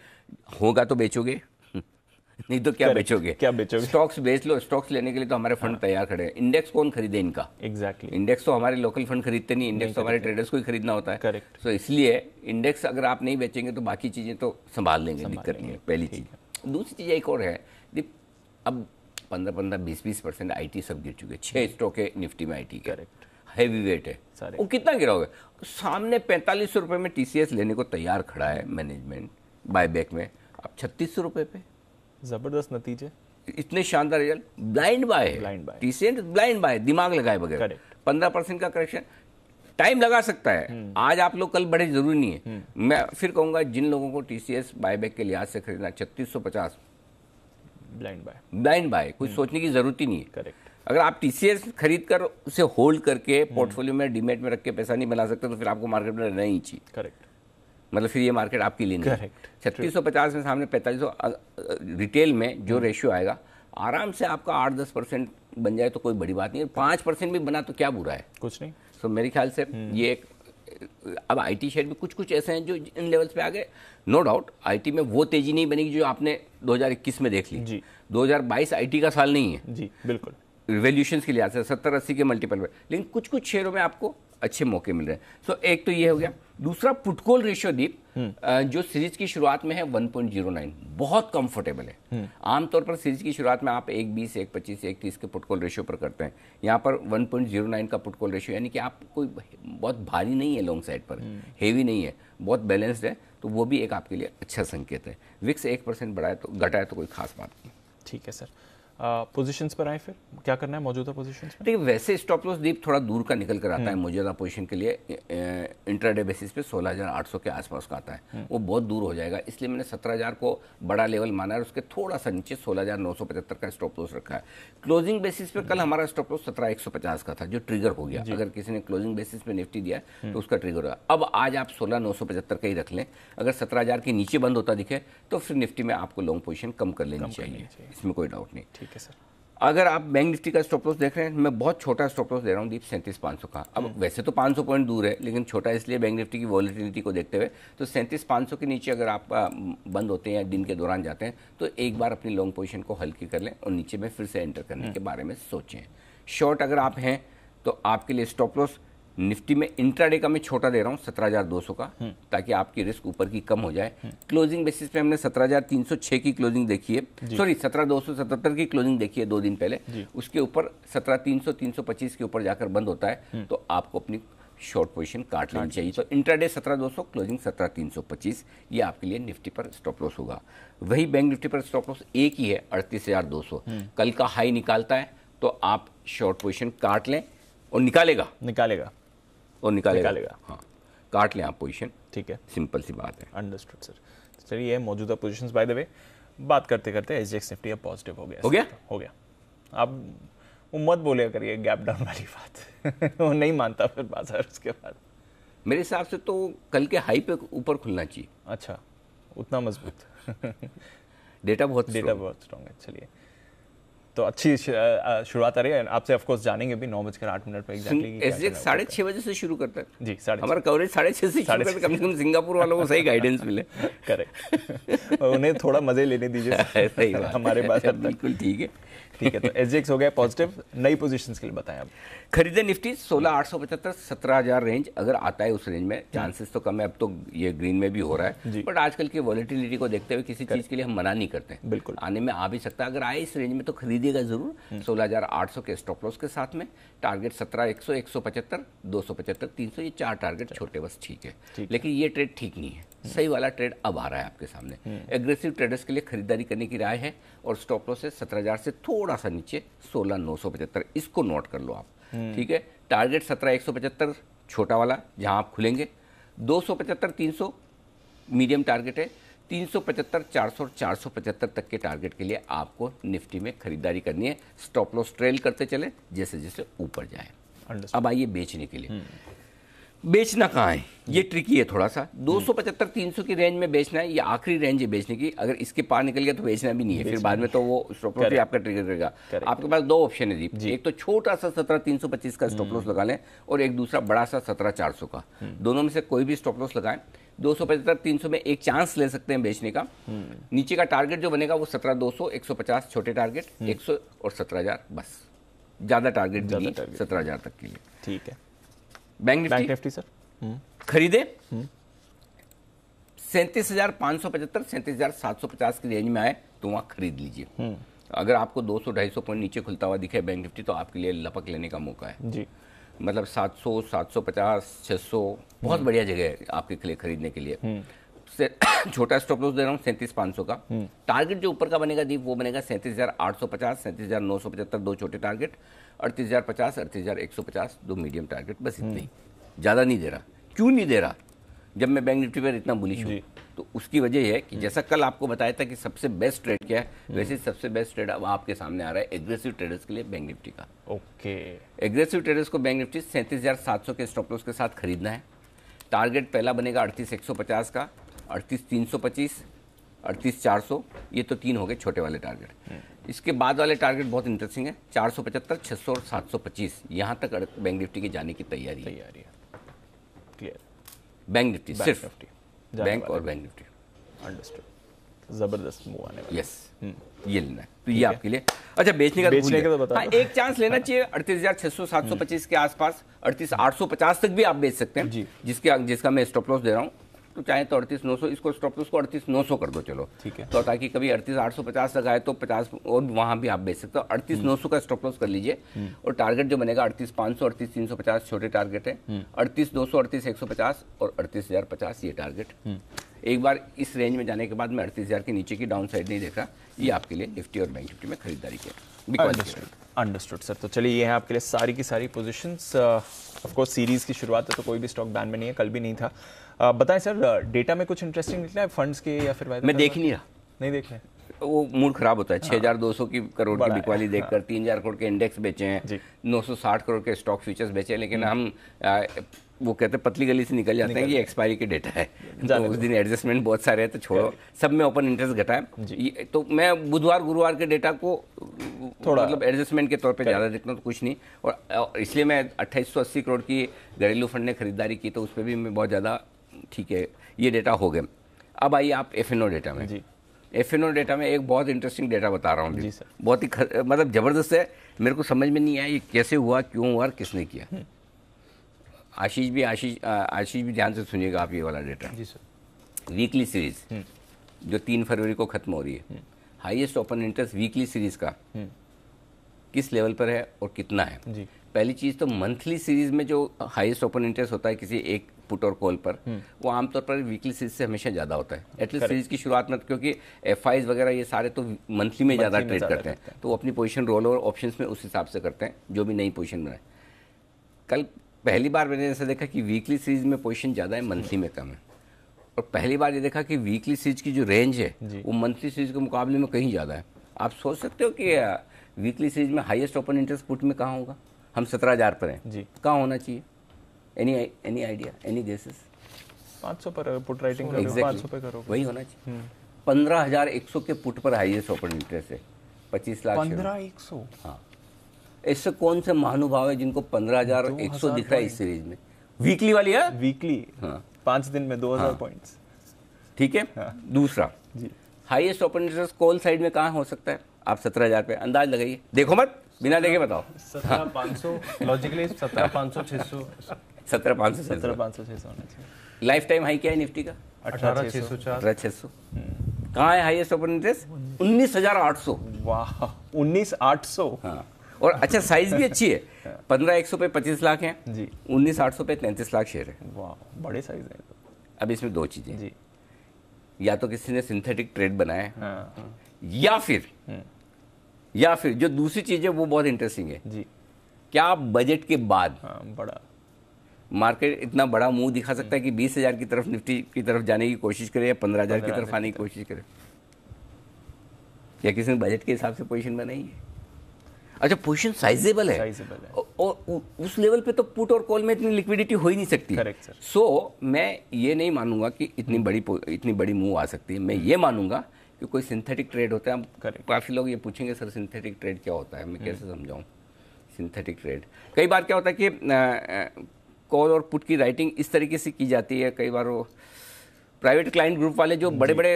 होगा तो बेचोगे नहीं तो क्या बेचोगे क्या बेचोगे स्टॉक्स बेच लो। स्टॉक्स लेने के लिए तो हमारे फंड हाँ। तैयार खड़े हैं। इंडेक्स कौन खरीदे इनका? Exactly exactly. इंडेक्स तो हमारे लोकल फंड खरीदते नहीं, इंडेक्स तो हमारे ट्रेडर्स को ही खरीदना होता है। करेक्ट। सो so, इसलिए इंडेक्स अगर आप नहीं बेचेंगे तो बाकी चीज़ें तो संभाल लेंगे, दिक्कत नहीं है, पहली चीज़। दूसरी चीज़ एक और है दीप, अब पंद्रह पंद्रह बीस बीस परसेंट आई टी सब गिर चुके, छः स्टॉक है निफ्टी में IT. Correct, heavy weight है सारे। वो कितना गिराओगे? सामने पैंतालीस सौ रुपये में टीसीएस लेने को तैयार खड़ा है मैनेजमेंट बायबैक में, आप छत्तीस सौ रुपये पे जबरदस्त नतीजे, इतने शानदार रिजल्ट। ब्लाइंड बाय है टीसीएस, ब्लाइंड बाय, दिमाग लगाए बगैर। पंद्रह परसेंट का करेक्शन टाइम लगा सकता है, आज आप लोग कल बढ़े जरूरी नहीं है। मैं फिर कहूँगा जिन लोगों को टीसीएस बायबैक के लिहाज से खरीदना, छत्तीस सौ पचास ब्लाइंड बाय, ब्लाइंड बाय, कुछ सोचने की जरूरत ही नहीं है। करेक्ट, अगर आप टीसीएस खरीद कर उसे होल्ड करके पोर्टफोलियो में डीमेट में रख के पैसा नहीं बना सकते तो फिर आपको मार्केट में रहना ही चाहिए। करेक्ट, मतलब फिर ये मार्केट आपके लिए नहीं। करेक्ट, छत्तीस सौ पचास में सामने पैंतालीस सौ रिटेल में जो रेशियो आएगा आराम से आपका आठ दस परसेंट बन जाए तो कोई बड़ी बात नहीं है। पाँच परसेंट भी बना तो क्या बुरा है, कुछ नहीं। सो so, मेरे ख्याल से ये एक, अब आईटी शेयर में कुछ कुछ ऐसे हैं जो इन लेवल्स पे आ गए। नो डाउट आईटी में वो तेजी नहीं बनेगी जो आपने दो हज़ार इक्कीस में देख ली। दो हज़ार बाईस आईटी का साल नहीं है जी, बिल्कुल, रिवोल्यूशंस के लिहाज से सत्तर अस्सी के मल्टीपल में, लेकिन कुछ कुछ शेयरों में आपको अच्छे मौके मिल रहे हैं। सो so, एक तो ये हो गया। दूसरा पुटकॉल रेशियो दीप जो सीरीज की शुरुआत में है वन पॉइंट ज़ीरो नाइन, बहुत कंफर्टेबल है। आमतौर पर सीरीज की शुरुआत में आप एक बीस एक पच्चीस एक तीस के पुटकॉल रेशियो पर करते हैं, यहाँ पर वन पॉइंट ज़ीरो नाइन का पुटकॉल रेशियो, यानी कि आप कोई बहुत भारी नहीं है लॉन्ग साइड पर, हेवी नहीं है, बहुत बैलेंस्ड है, तो वो भी एक आपके लिए अच्छा संकेत है। विक्स एक परसेंट बढ़ा है तो घटा है तो कोई खास बात नहीं। ठीक है सर, पोजीशंस uh, पर आए फिर क्या करना है मौजूदा पोजीशंस पर? देखिए वैसे स्टॉप लॉस दीप थोड़ा दूर का निकल कर आता है मौजूदा पोजीशन के लिए, इंट्राडे बेसिस पे सोलह हज़ार आठ सौ के आसपास का आता है, वो बहुत दूर हो जाएगा, इसलिए मैंने सत्रह हज़ार को बड़ा लेवल माना है। उसके थोड़ा सा नीचे सोलह हज़ार नौ सौ पचहत्तर का स्टॉप लॉस रखा है। क्लोजिंग बेसिस पे कल हमारा स्टॉप लॉस सत्रह हज़ार एक सौ पचास का था जो ट्रिगर हो गया। अगर किसी ने क्लोजिंग बेसिस पे निफ्टी दिया है तो उसका ट्रिगर होगा। अब आज आप सोलह हज़ार नौ सौ पचहत्तर का ही रख लें, अगर सत्रह हज़ार के नीचे बंद होता दिखे तो फिर निफ्टी में आपको लॉन्ग पोजीशन कम कर लेनी चाहिए, इसमें कोई डाउट नहीं। ठीक है सर, अगर आप बैंक निफ्टी का स्टॉप लॉस देख रहे हैं, मैं बहुत छोटा स्टॉप लॉस दे रहा हूँ दीप, सैंतीस पाँच सौ का। अब वैसे तो पाँच सौ पॉइंट दूर है लेकिन छोटा इसलिए बैंक निफ्टी की वॉलेटिलिटी को देखते हुए, तो सैंतीस पाँच सौ के नीचे अगर आप बंद होते हैं या दिन के दौरान जाते हैं तो एक बार अपनी लॉन्ग पोजीशन को हल्की कर लें और नीचे में फिर से एंटर करने के बारे में सोचें। शॉर्ट अगर आप हैं तो आपके लिए स्टॉप लॉस निफ्टी में इंट्राडे का मैं छोटा दे रहा हूँ सत्रह हज़ार दो सौ का, ताकि आपकी रिस्क ऊपर की कम हो जाए। क्लोजिंग बेसिस पे हमने सत्रह हज़ार तीन सौ छह की क्लोजिंग देखी है, सॉरी सत्रह हज़ार दो सौ सतहत्तर की क्लोजिंग देखी है दो दिन पहले, उसके ऊपर सत्रह हज़ार तीन सौ तीन सौ पच्चीस के ऊपर जाकर बंद होता है तो आपको अपनी शॉर्ट पोजीशन काट लेनी चाहिए। तो इंट्राडे सत्रह हज़ार दो सौ, क्लोजिंग सत्रह हज़ार तीन सौ पच्चीस, ये आपके लिए निफ्टी पर स्टॉप लॉस होगा। वही बैंक निफ्टी पर स्टॉप लॉस एक ही है अड़तीस हज़ार दो सौ, कल का हाई निकालता है तो आप शॉर्ट पोजीशन काट लें और निकालेगा निकालेगा और निकालेगा निकालेगा हाँ, काट लें आप पोजीशन। ठीक है, सिंपल सी बात है। Understood sir. चलिए मौजूदा पोजीशंस बाय द वे बात करते करते एसजेएक्स निफ्टी अब पॉजिटिव हो गया हो गया हो गया आप उम्मत बोले करिए गैप डाउन वाली बात वो नहीं मानता फिर बाजार उसके बाद। मेरे हिसाब से तो कल के हाई पे ऊपर खुलना चाहिए। अच्छा, उतना मजबूत डेटा बहुत डेटा बहुत स्ट्रॉन्ग है। चलिए तो अच्छी शुरुआत आ रही है। आपसे ऑफ कोर्स जानेंगे भी नौ बजकर आठ मिनट पर एग्जैक्टली साढ़े छः बजे से शुरू करता है जी, साढ़े हमारा कवरेज साढ़े छः से शुरू करता, कम से कम सिंगापुर वालों को सही गाइडेंस मिले। करेक्ट, उन्हें थोड़ा मजे लेने दीजिए, सही हमारे पास बिल्कुल ठीक है। ठीक है, तो एसजीएक्स हो गया पॉजिटिव, नई पोजीशंस के लिए बताएं आप। खरीदे निफ्टी सोलह आठ सौ पचहत्तर सत्रह हज़ार रेंज अगर आता है उस रेंज में, चांसेस तो कम है, अब तो ये ग्रीन में भी हो रहा है, बट आजकल की वॉलेटिलिटी को देखते हुए किसी चीज़ के लिए हम मना नहीं करते, बिल्कुल आने में आ भी सकता है। अगर आए इस रेंज में तो खरीदिएगा जरूर, सोलह हज़ार आठ सौ के स्टॉप लॉस के साथ में, टारगेट सत्रह एक सौ एक सौ पचहत्तर दो सौ पचहत्तर तीन सौ ये चार टारगेट छोटे बस ठीक है, लेकिन ये ट्रेड ठीक नहीं है, सही वाला ट्रेड अब आ रहा है आपके सामने। एग्रेसिव ट्रेडर्स के लिए खरीदारी करने की राय है, और स्टॉप लॉस है सत्रह हज़ार से थोड़ा सा नीचे सोलह नौ सौ पचहत्तर, इसको नोट कर लो आप। ठीक है, टारगेट सत्रह एक सौ पचहत्तर छोटा वाला जहां आप खुलेंगे, दो सौ पचहत्तर तीन सौ मीडियम टारगेट है, तीन सौ पचहत्तर चार सौ चार सौ पचहत्तर तक के टारगेट के लिए आपको निफ्टी में खरीदारी करनी है, स्टॉप लॉस ट्रेल करते चले जैसे जैसे ऊपर जाए। अब आइए बेचने के लिए, बेचना कहाँ है ये ट्रिकी है थोड़ा सा, दो सौ पचहत्तर तीन सौ की रेंज में बेचना है, ये आखिरी रेंज है बेचने की, अगर इसके पार निकल गया तो बेचना भी नहीं है, फिर बाद में तो वो स्टॉप लॉस भी आपका ट्रिगर करेगा। आपके पास दो ऑप्शन है जी, एक तो छोटा सा सत्रह तीन सौ पच्चीस का स्टॉप लॉस लगा लें, और एक दूसरा बड़ा सा सत्रह चार सौ का, दोनों में से कोई भी स्टॉप लॉस लगाएं। दो सौ पचहत्तर तीन सौ में एक चांस ले सकते हैं बेचने का, नीचे का टारगेट जो बनेगा वो सत्रह दो सौ एक सौ पचास छोटे टारगेट एक सौ और सत्रह हज़ार बस, ज़्यादा टारगेट सत्रह हज़ार तक के लिए। ठीक है, बैंक निफ्टी सर खरीदे सैंतीस हजार पाँच सौ पचहत्तर सैंतीस हजार सात सौ पचास की रेंज में आए तो वहाँ खरीद लीजिए। अगर आपको दो सौ ढाई सौ पॉइंट नीचे खुलता हुआ दिखे बैंक निफ्टी तो आपके लिए लपक लेने का मौका है जी, मतलब सात सौ सात सौ पचास छः सौ बहुत बढ़िया जगह है आपके लिए खरीदने के लिए। छोटा स्टॉप लॉस दे रहा हूँ सैंतीस पाँच सौ का, टारगेट जो ऊपर का बनेगा दीप वो बनेगा सैंतीस हजार आठ सौ पचास सैंतीस हजार नौ सौ पचहत्तर दो छोटे टारगेट, अड़तीस हजार पचास अड़तीस हजार एक सौ पचास दो मीडियम टारगेट, बस इतने ही, ज़्यादा नहीं दे रहा। क्यों नहीं दे रहा जब मैं बैंक निफ्टी पर इतना बुलिश हूँ? तो उसकी वजह है कि जैसा कल आपको बताया था कि सबसे बेस्ट ट्रेड क्या है, वैसे सबसे बेस्ट ट्रेड अब आपके सामने आ रहा है एग्रेसिव ट्रेडर्स के लिए बैंक निफ्टी का। ओके, एग्रेसिव ट्रेडर्स को बैंक निफ्टी सैंतीस हजार सात सौ के स्टॉप लॉस के साथ खरीदना है, टारगेट पहला बनेगा अड़तीस एक सौ पचास का, अड़तीस तीन सौ पच्चीस अड़तीस चार सौ, ये तो तीन हो गए छोटे वाले टारगेट। इसके बाद वाले टारगेट बहुत इंटरेस्टिंग है, चार सौ पचहत्तर छः सौ और सात सौ पच्चीस, यहाँ तक बैंक निफ्टी की जाने की तैयारी तैयारी है। क्लियर, बैंक निफ्टी सिर्फ निफ्टी बैंक और बैंक निफ्टी अंडरस्टूड, जबरदस्त मूव आने वाला। यस, ये लेना है तो ये आपके लिए। अच्छा, बेचने का बेचने का तो हाँ, एक चांस लेना चाहिए अड़तीस हजार छह सौ सात सौ पच्चीस के आसपास, अड़तीस आठ सौ पचास तक भी आप बेच सकते हैं जिसके जिसका मैं स्टॉप लॉस दे रहा हूँ। तो चाहे तो अड़तीस नौ सौ इसको स्टॉप लॉस को अड़तीस नौ सौ कर दो, चलो ठीक है, तो ताकि कभी अड़तीस आठ सौ पचास तक आए तो पचास और वहाँ भी आप बेच सकते हो। अड़तीस नौ सौ का स्टॉप लॉस कर लीजिए, और टारगेट जो बनेगा अड़तीस पाँच सौ अड़तीस तीन सौ पचास छोटे टारगेट है, अड़तीस दो सौ अड़तीस एक सौ पचास और अड़तीस हजार पचास ये टारगेट। एक बार इस रेंज में जाने के बाद मैं अड़तीस हजार के नीचे की डाउन साइड नहीं देखा, ये आपके लिए निफ्टी और बैंक निफ्टी में खरीदारी किया। अंडरस्टूड सर, तो चलिए ये है आपके लिए सारी की सारी पोजीशंस। ऑफ कोर्स सीरीज की शुरुआत है तो कोई भी स्टॉक बैन में नहीं है, कल भी नहीं था। uh, बताएं सर, डेटा में कुछ इंटरेस्टिंग निकला है फंड्स के या फिर मैं था देख था? नहीं रहा नहीं देख रहे, वो मूड खराब होता है। छह हज़ार दो सौ की करोड़ की बिकवाली देखकर तीन हज़ार करोड़ के इंडेक्स बेचे हैं, नौ सौ साठ करोड़ के स्टॉक फ्यूचर्स बेचे हैं, लेकिन हम आ, वो कहते हैं पतली गली से निकल जाते हैं कि ये एक्सपायरी के डेटा है, तो उस दिन एडजस्टमेंट बहुत सारे हैं तो छोड़ो, सब में ओपन इंटरेस्ट घटाएं। तो मैं बुधवार गुरुवार के डेटा को थोड़ा मतलब एडजस्टमेंट के तौर पे ज़्यादा देखना तो कुछ नहीं, और इसलिए मैं अट्ठाईस सौ अस्सी करोड़ की घरेलू फंड ने खरीदारी की तो उस पर भी मैं बहुत ज़्यादा ठीक है, ये डेटा हो गए। अब आइए आप एफ एन ओ डेटा में, एफ एन ओ डेटा में एक बहुत इंटरेस्टिंग डेटा बता रहा हूँ, बहुत ही मतलब ज़बरदस्त है, मेरे को समझ में नहीं आया ये कैसे हुआ, क्यों हुआ, किसने किया। आशीष भी आशीष आशीष भी ध्यान से सुनिएगा आप ये वाला डेटा जी सर। वीकली सीरीज जो तीन फरवरी को ख़त्म हो रही है, highest open interest weekly series का किस लेवल पर है और कितना है जी। पहली चीज़ तो मंथली सीरीज़ में जो हाईएस्ट ओपन इंटरेस्ट होता है किसी एक पुट और कॉल पर, वो आमतौर पर वीकली सीरीज से हमेशा ज़्यादा होता है, एटलीस्ट सीरीज की शुरुआत में, क्योंकि एफ आईज वगैरह ये सारे तो मंथली में ज़्यादा ट्रेड करते हैं, तो वो अपनी पोजिशन रोल और ऑप्शन में उस हिसाब से करते हैं जो भी नई पोजिशन में है। कल पहली बार मैंने ऐसा देखा कि वीकली सीरीज में पोजीशन ज़्यादा है, मंथली में कम है, और पहली बार ये देखा कि वीकली सीरीज की जो रेंज है वो मंथली सीरीज के मुकाबले में कहीं ज़्यादा है। आप सोच सकते हो कि वीकली सीरीज में हाईएस्ट ओपन इंटरेस्ट पुट में कहाँ होगा? हम सत्रह हज़ार पर हैं, कहाँ होना चाहिए? Any any idea, any guesses? पाँच सौ पर पुट राइटिंग एग्जैक्टली वही होना चाहिए। पंद्रह हज़ार एक सौ के पुट पर हाईएस्ट ओपन इंटरेस्ट है, पच्चीस लाख। पंद्रह एक सौ, हाँ, ऐसे कौन से महानुभाव है जिनको पंद्रह हजार एक सौ दिख रहा है इस सीरीज में? वीकली वाली है, वीकली, हाँ, पाँच दिन में दो हजार हाँ, पॉइंट्स, ठीक है, हाँ, दूसरा जी highest open interest call side में कहाँ हो सकता है? आप सत्रह हजार पे अंदाज लगाइए, देखो मत, बिना देखे बताओ। सत्रह पाँच सौ लॉजिकली, सत्रह पाँच सौ छः सौ सत्रह पाँच सौ सत्रह पाँच सौ छः सौ होना चाहिए। लाइफ टाइम हाई क्या है निफ्टी का? अठारह छः सौ। कहाँ है हाईएस्ट ओपन इंटरेस्ट? उन्नीस हजार आठ सौ। वाह, उन्नीस आठ सौ, हाँ, और अच्छा साइज भी अच्छी है। पंद्रह एक सौ पे पच्चीस लाख है जी, उन्नीस आठ सौ पे तैंतीस लाख शेयर है। वाह, बड़े साइज है। अब इसमें दो चीजें जी, या तो किसी ने सिंथेटिक ट्रेड बनाया, हाँ, या फिर या फिर जो दूसरी चीज है वो बहुत इंटरेस्टिंग है जी, क्या आप बजट के बाद, हाँ, बड़ा मार्केट इतना बड़ा मुंह दिखा सकता है कि बीस हजार की तरफ निफ्टी की तरफ जाने की कोशिश करे या पंद्रह हजार की तरफ आने की कोशिश करे? या किसी ने बजट के हिसाब से पोजीशन बनाई है? अच्छा, पोजीशन साइजेबल है, साइजेबल है। और उस लेवल पे तो पुट और कॉल में इतनी लिक्विडिटी हो ही नहीं सकती। Correct sir. सो मैं ये नहीं मानूंगा कि इतनी बड़ी इतनी बड़ी मूव आ सकती है। मैं ये मानूंगा कि कोई सिंथेटिक ट्रेड होता है। काफ़ी लोग ये पूछेंगे सर सिंथेटिक ट्रेड क्या होता है, मैं कैसे समझाऊँ सिंथेटिक ट्रेड? कई बार क्या होता है कि कॉल और पुट की राइटिंग इस तरीके से की जाती है, कई बार वो प्राइवेट क्लाइंट ग्रुप वाले जो बड़े बड़े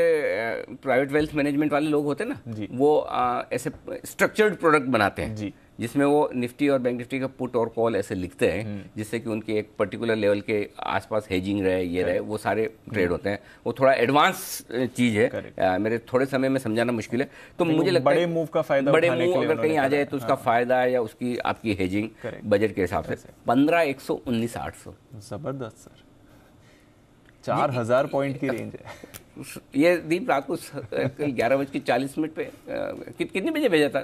प्राइवेट वेल्थ मैनेजमेंट वाले लोग होते हैं ना, वो आ, ऐसे स्ट्रक्चर्ड प्रोडक्ट बनाते हैं जिसमें वो निफ्टी और बैंक निफ्टी का पुट और कॉल ऐसे लिखते हैं जिससे कि उनके एक पर्टिकुलर लेवल के आसपास हेजिंग रहे, ये रहे, वो सारे ट्रेड होते हैं। वो थोड़ा एडवांस चीज़ है, आ, मेरे थोड़े समय में समझाना मुश्किल है। तो मुझे लगता है बड़े मूव का फायदा, बड़े मूव अगर कहीं आ जाए तो उसका फायदा या उसकी आपकी हेजिंग बजट के हिसाब से पंद्रह एक सौ उन्नीस आठ सौ। जबरदस्त सर, चार हजार पॉइंट की रेंज है ये। दीप रात को ग्यारह बज के चालीस मिनट पे कि, कितने बजे भेजा था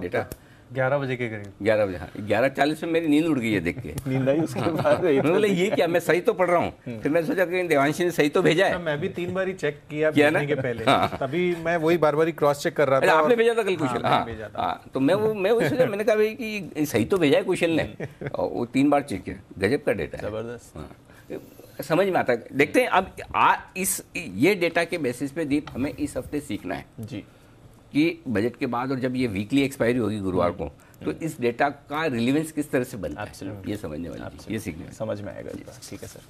डेटा? ग्यारह बजे के करीब, ग्यारह बजे, हाँ, ग्यारह चालीस में मेरी नींद उड़ गई है देख के। नींद आई उसके बाद मैंने बोला ये क्या, मैं सही तो पढ़ रहा हूँ? फिर मैंने सोचा कि देवांशी ने सही तो भेजा है। मैं भी तीन बार ही चेक किया भेजने के पहले, तभी मैं वही बार बार ही क्रॉस चेक कर रहा था। आपने भेजा था कल कुशल? हाँ, तो मैं वो मैं वही सोचा, मैंने कहा भाई कि सही तो भेजा है कुशल ने, और वो तीन बार चेक किया। गजब का डेटा है, जबरदस्त, समझ में आता है। देखते हैं अब आ, इस ये डेटा के बेसिस पे दीप हमें इस हफ्ते सीखना है जी कि बजट के बाद, और जब ये वीकली एक्सपायरी होगी गुरुवार को, तो इस डेटा का रिलेवेंस किस तरह से बनता है, ये समझने वाली, ये सीखने, समझ में आएगा। ठीक है सर,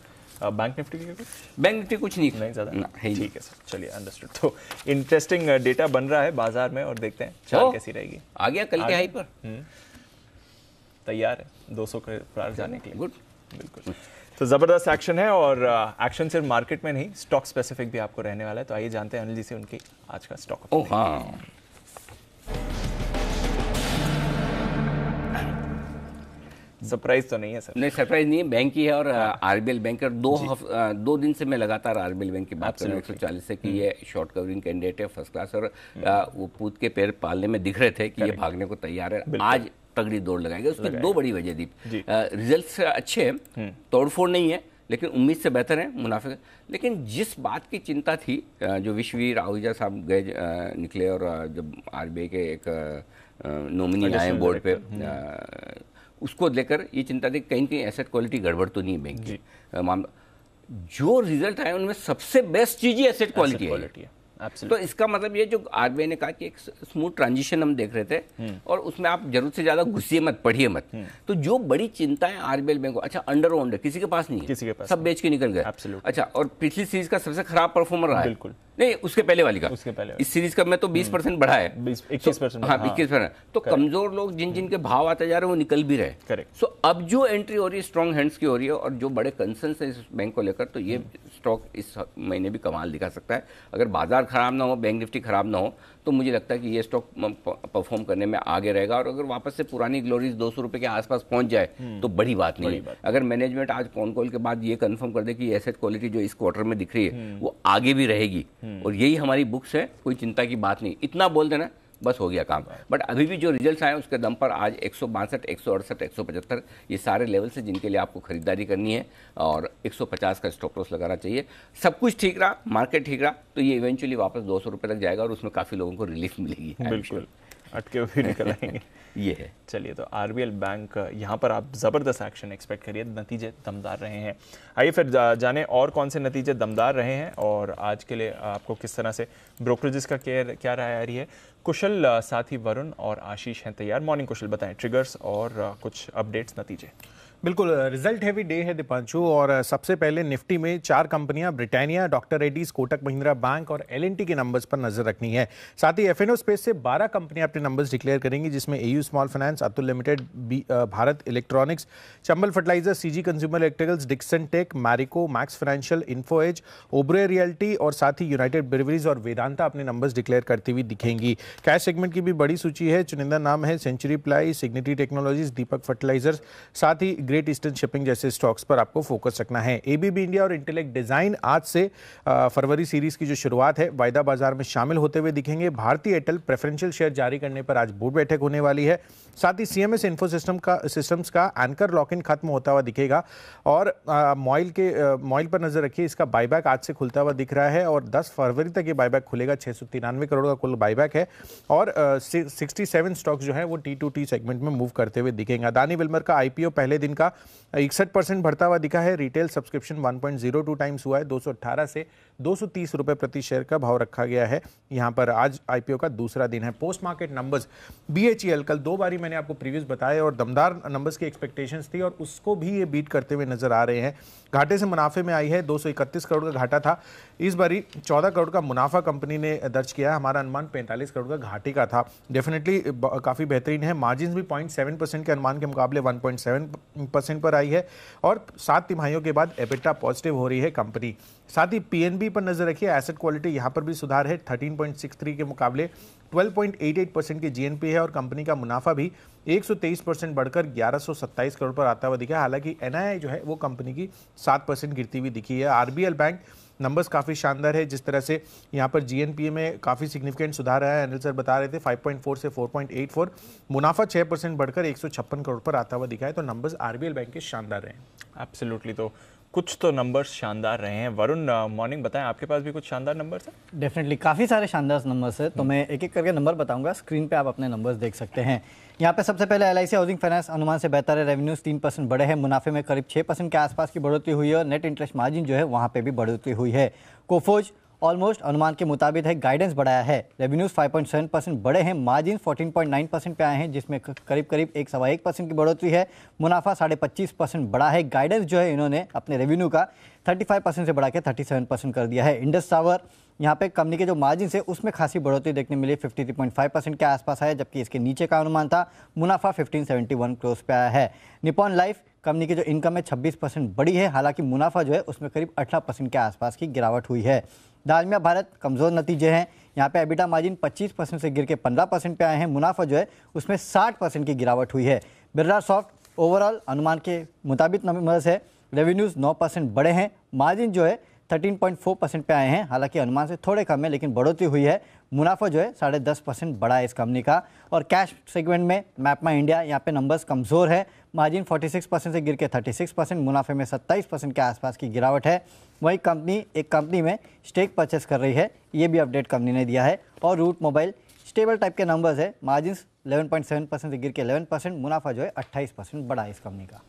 बैंक निफ्टी के बैंक निफ्टी कुछ नहीं, नहीं ज़्यादा नहीं। ठीक है सर, चलिए, अंडरस्टूड। तो इंटरेस्टिंग डेटा बन रहा है बाजार में, और देखते हैं चाल कैसी रहेगी। आ गया कल के हाई पर, तैयार है दो सौ के पार जाने के लिए। गुड, बिल्कुल, तो ज़बरदस्त एक्शन है, और एक्शन सिर्फ मार्केट में नहीं, स्टॉक स्पेसिफिक भी आपको रहने वाला है। तो आइए जानते हैं अनिल जी से उनकी आज का स्टॉक। ओ हाँ, सरप्राइज तो नहीं है सर? नहीं, सरप्राइज नहीं है। बैंक ही है, और आरबीएल बैंक, और दो दो दिन से मैं लगातार आरबीएल बैंक की बात कर रहा हूँ एक सौ चालीस से कि ये शॉर्ट कवरिंग कैंडिडेट है, फर्स्ट क्लास, और वो पूत के पैर पालने में दिख रहे थे कि ये भागने को तैयार है। आज तगड़ी दौड़ लगाएंगे। उसकी दो बड़ी वजह दीप, रिजल्ट्स अच्छे हैं, तोड़फोड़ नहीं है, लेकिन उम्मीद से बेहतर है मुनाफे। लेकिन जिस बात की चिंता थी, जो विश्ववीर आहूजा साहब गए निकले, और जब आरबीआई के एक नॉमिनी आए बोर्ड पे, उसको लेकर ये चिंता थी कहीं कहीं एसेट क्वालिटी गड़बड़ तो नहीं है बैंक की। मामला जो रिजल्ट आए उनमें सबसे बेस्ट चीज़ ही एसेट क्वालिटी है। Absolutely. तो इसका मतलब ये जो आरबीआई ने कहा कि एक स्मूथ ट्रांजिशन हम देख रहे थे, hmm. और उसमें आप जरूरत से ज्यादा घुसिए मत, पढ़िए मत, hmm. तो जो बड़ी चिंता है आरबीएल बैंक को, अच्छा अंडर ओन्ड किसी के पास नहीं है, किसी के पास सब बेच के निकल गए। Absolutely. अच्छा, और पिछली सीरीज का सबसे खराब परफॉर्मर रहा है, बिल्कुल नहीं उसके पहले वाली का, उसके पहले इस सीरीज का मैं तो बीस परसेंट बढ़ा है, इक्कीस परसेंट। तो कमजोर लोग जिन जिनके भाव आते जा रहे हैं वो निकल भी रहे। करेक्ट। सो अब जो एंट्री हो रही है स्ट्रॉन्ग हैंड्स की हो रही है, और जो बड़े कंसर्न है इस बैंक को लेकर, तो ये स्टॉक इस महीने भी कमाल दिखा सकता है। अगर बाजार खराब ना हो, बैंक निफ्टी खराब ना हो, तो मुझे लगता है कि ये स्टॉक परफॉर्म करने में आगे रहेगा। और अगर वापस से पुरानी ग्लोरीज दो सौ रुपये के आसपास पहुंच जाए तो बड़ी बात नहीं है। अगर मैनेजमेंट आज फोन कॉल के बाद ये कंफर्म कर दे कि एसेट क्वालिटी जो इस क्वार्टर में दिख रही है वो आगे भी रहेगी, और यही हमारी बुक्स है, कोई चिंता की बात नहीं, इतना बोल देना बस हो गया काम। बट अभी भी जो रिजल्ट्स आए उसके दम पर आज एक सौ बासठ एक सौ अड़सठ एक सौ पचहत्तर ये सारे लेवल से जिनके लिए आपको खरीदारी करनी है, और एक सौ पचास का स्टॉप लॉस लगाना चाहिए। सब कुछ ठीक रहा, मार्केट ठीक रहा, तो ये इवेंचुअली वापस दो सौ रुपये तक जाएगा, और उसमें काफ़ी लोगों को रिलीफ मिलेगी। बिल्कुल, अटके हुए निकल आएंगे। ये है। चलिए, तो आरबीएल बैंक यहाँ पर आप ज़बरदस्त एक्शन एक्सपेक्ट करिए, नतीजे दमदार रहे हैं। आइए फिर जाने और कौन से नतीजे दमदार रहे हैं, और आज के लिए आपको किस तरह से ब्रोकरेजेस का केयर क्या राय आ रही है। कुशल, साथ ही वरुण और आशीष हैं तैयार। मॉर्निंग कुशल, बताएं ट्रिगर्स और कुछ अपडेट्स, नतीजे। बिल्कुल, रिजल्ट हैवी डे है दीपांशु, और सबसे पहले निफ्टी में चार कंपनियां Britannia, doctor Reddy's, Kotak Mahindra bank और एल एंड टी के नंबर्स पर नजर रखनी है। साथ ही एफ एन ओ स्पेस से बारह कंपनियां अपने नंबर्स डिक्लेयर करेंगी, जिसमें A U small finance, Atul limited, Bharat electronics, Chambal fertilisers, C G consumer electricals, Dixon tech, Marico, max financial, info as, Oberoi realty और साथ ही यूनाइटेड ब्रिवरीज और वेदांता अपने नंबर्स डिक्लेयर करती हुई दिखेंगी। कैश सेगमेंट की भी बड़ी सूची है, चुनिंदा नाम है century ply, Cigniti technologies, Deepak fertilisers, साथ ही ग्रेट ईस्टर्न शिपिंग जैसे स्टॉक्स पर आपको फोकस रखना है। एबीबी इंडिया और इंटेलेक्ट डिजाइन आज से फरवरी सीरीज की जो शुरुआत है वायदा बाजार में शामिल होते हुए दिखेंगे। भारतीय एयरटेल प्रेफरेंशियल शेयर जारी करने पर आज बोर्ड बैठक होने वाली है। साथ ही सीएमएस इन्फो सिस्टम का सिस्टम्स का एंकर लॉक इन खत्म होता हुआ दिखेगा, और मॉइल के मॉइल पर नजर रखिए, इसका बायबैक आज से खुलता हुआ दिख रहा है और दस फरवरी तक ये बायबैक खुलेगा। छह सौ तिरानवे करोड़ का कुल बायबैक है और सिक्सटी सेवन स्टॉक्स जो है वो टी टू टी सेगमेंट में मूव करते हुए दिखेंगे। अदानी विल्मर का आईपीओ पहले दिन का इकसठ परसेंट बढ़ता हुआ दिखा है। Retail subscription one point zero two times हुआ है। दो सौ अठारह से दो सौ तीस रुपए प्रति शेयर का भाव रखा गया है। यहां पर आज आईपीओ का दूसरा दिन है। Post market numbers B H E L, कल दो बारी मैंने आपको प्रीवियस बताया और दमदार नंबर्स की एक्सपेक्टेशंस थी और उसको भी ये बीट करते हुए नजर आ रहे हैं। घाटे से मुनाफे में आई है, दो सौ इकतीस करोड़ का घाटा था, इस बारी चौदह करोड़ का मुनाफा कंपनी ने दर्ज किया है। हमारा अनुमान पैंतालीस करोड़ का घाटे का था, डेफिनेटली काफ़ी बेहतरीन है। मार्जिन भी पॉइंट सेवन परसेंट के अनुमान के मुकाबले वन पॉइंट सेवन परसेंट पर आई है और सात तिमाहियों के बाद एबिटा पॉजिटिव हो रही है कंपनी। साथ ही पी एन बी पर नजर रखिए, एसेट क्वालिटी यहाँ पर भी सुधार है, थर्टीन पॉइंट सिक्स थ्री के मुकाबले twelve point eight eight percent की जी एन पी है और कंपनी का मुनाफा भी एक सौ तेईस परसेंट बढ़कर ग्यारह सौ सत्ताईस करोड़ पर आता हुआ दिखा है। हालांकि एन आई आई जो है वो कंपनी की सात परसेंट गिरती हुई दिखी है। R B L bank numbers काफ़ी शानदार है, जिस तरह से यहाँ पर जी एन पी ए में काफ़ी सिग्निफिकेंट सुधार आया है। अनिल सर बता रहे थे फाइव पॉइंट फोर से फोर पॉइंट एट फोर, मुनाफा छह परसेंट बढ़कर एक सौ छप्पन करोड़ पर आता हुआ दिखा है। तो numbers R B L bank के शानदार रहे हैं। एब्सोल्युटली, तो कुछ तो नंबर्स शानदार रहे हैं। वरुण, मॉर्निंग, बताएं आपके पास भी कुछ शानदार नंबर्स हैं? डेफिनेटली काफ़ी सारे शानदार नंबर्स हैं, तो मैं एक एक करके नंबर बताऊंगा, स्क्रीन पे आप अपने नंबर्स देख सकते हैं। यहाँ पे सबसे पहले L I C housing finance अनुमान से बेहतर है, रेवेन्यूज तीन परसेंट बढ़े हैं, मुनाफे में करीब छः परसेंट के आसपास की बढ़ोतरी हुई है और नेट इंटरेस्ट मार्जिन जो है वहाँ पर भी बढ़ोतरी हुई है। कोफोज ऑलमोस्ट अनुमान के मुताबिक है, गाइडेंस बढ़ाया है, revenues five point seven percent बढ़े हैं, margin fourteen point nine percent पे आए हैं जिसमें करीब करीब एक सवा एक परसेंट की बढ़ोतरी है, मुनाफा साढ़े पच्चीस परसेंट बढ़ा है। गाइडेंस जो है इन्होंने अपने रेवेन्यू का पैंतीस परसेंट से बढ़ा के सैंतीस परसेंट कर दिया है। इंडस टावर, यहाँ पे कंपनी के जो मार्जिन है उसमें खासी बढ़ोतरी देखने मिली, तिरेपन पॉइंट फाइव परसेंट के आसपास आया जबकि इसके नीचे का अनुमान था। मुनाफा फिफ्टीन सेवेंटी वन करोड़ पे आया है। निपॉन लाइफ कंपनी की जो इनकम है छब्बीस परसेंट बढ़ी है, हालांकि मुनाफा जो है उसमें करीब अठारह परसेंट के आसपास की गिरावट हुई है। डालमिया भारत, कमज़ोर नतीजे हैं, यहाँ पे एबिटा मार्जिन पच्चीस परसेंट से गिर के पंद्रह परसेंट पे आए हैं, मुनाफा जो है उसमें साठ परसेंट की गिरावट हुई है। बिरला सॉफ्ट ओवरऑल अनुमान के मुताबिक नंबर्स है, रेवेन्यूज नौ परसेंट बढ़े हैं, मार्जिन जो है तेरह पॉइंट फोर परसेंट पे आए हैं, हालांकि अनुमान से थोड़े कम है लेकिन बढ़ोतरी हुई है, मुनाफा जो है साढ़े दस परसेंट बढ़ा है इस कंपनी का। और कैश सेगमेंट में मैपमा इंडिया, यहाँ पे नंबर्स कमज़ोर है, मार्जिन छियालीस परसेंट से गिर के छत्तीस परसेंट, मुनाफे में सत्ताईस परसेंट के आसपास की गिरावट है। वहीं कंपनी एक कंपनी में स्टेक परचेस कर रही है, ये भी अपडेट कंपनी ने दिया है। और रूट मोबाइल स्टेबल टाइप के नंबर्स है, margin eleven point seven percent से गिर के इलेवन परसेंट, मुनाफा जो है अट्ठाईस परसेंट बढ़ा है इस कंपनी का।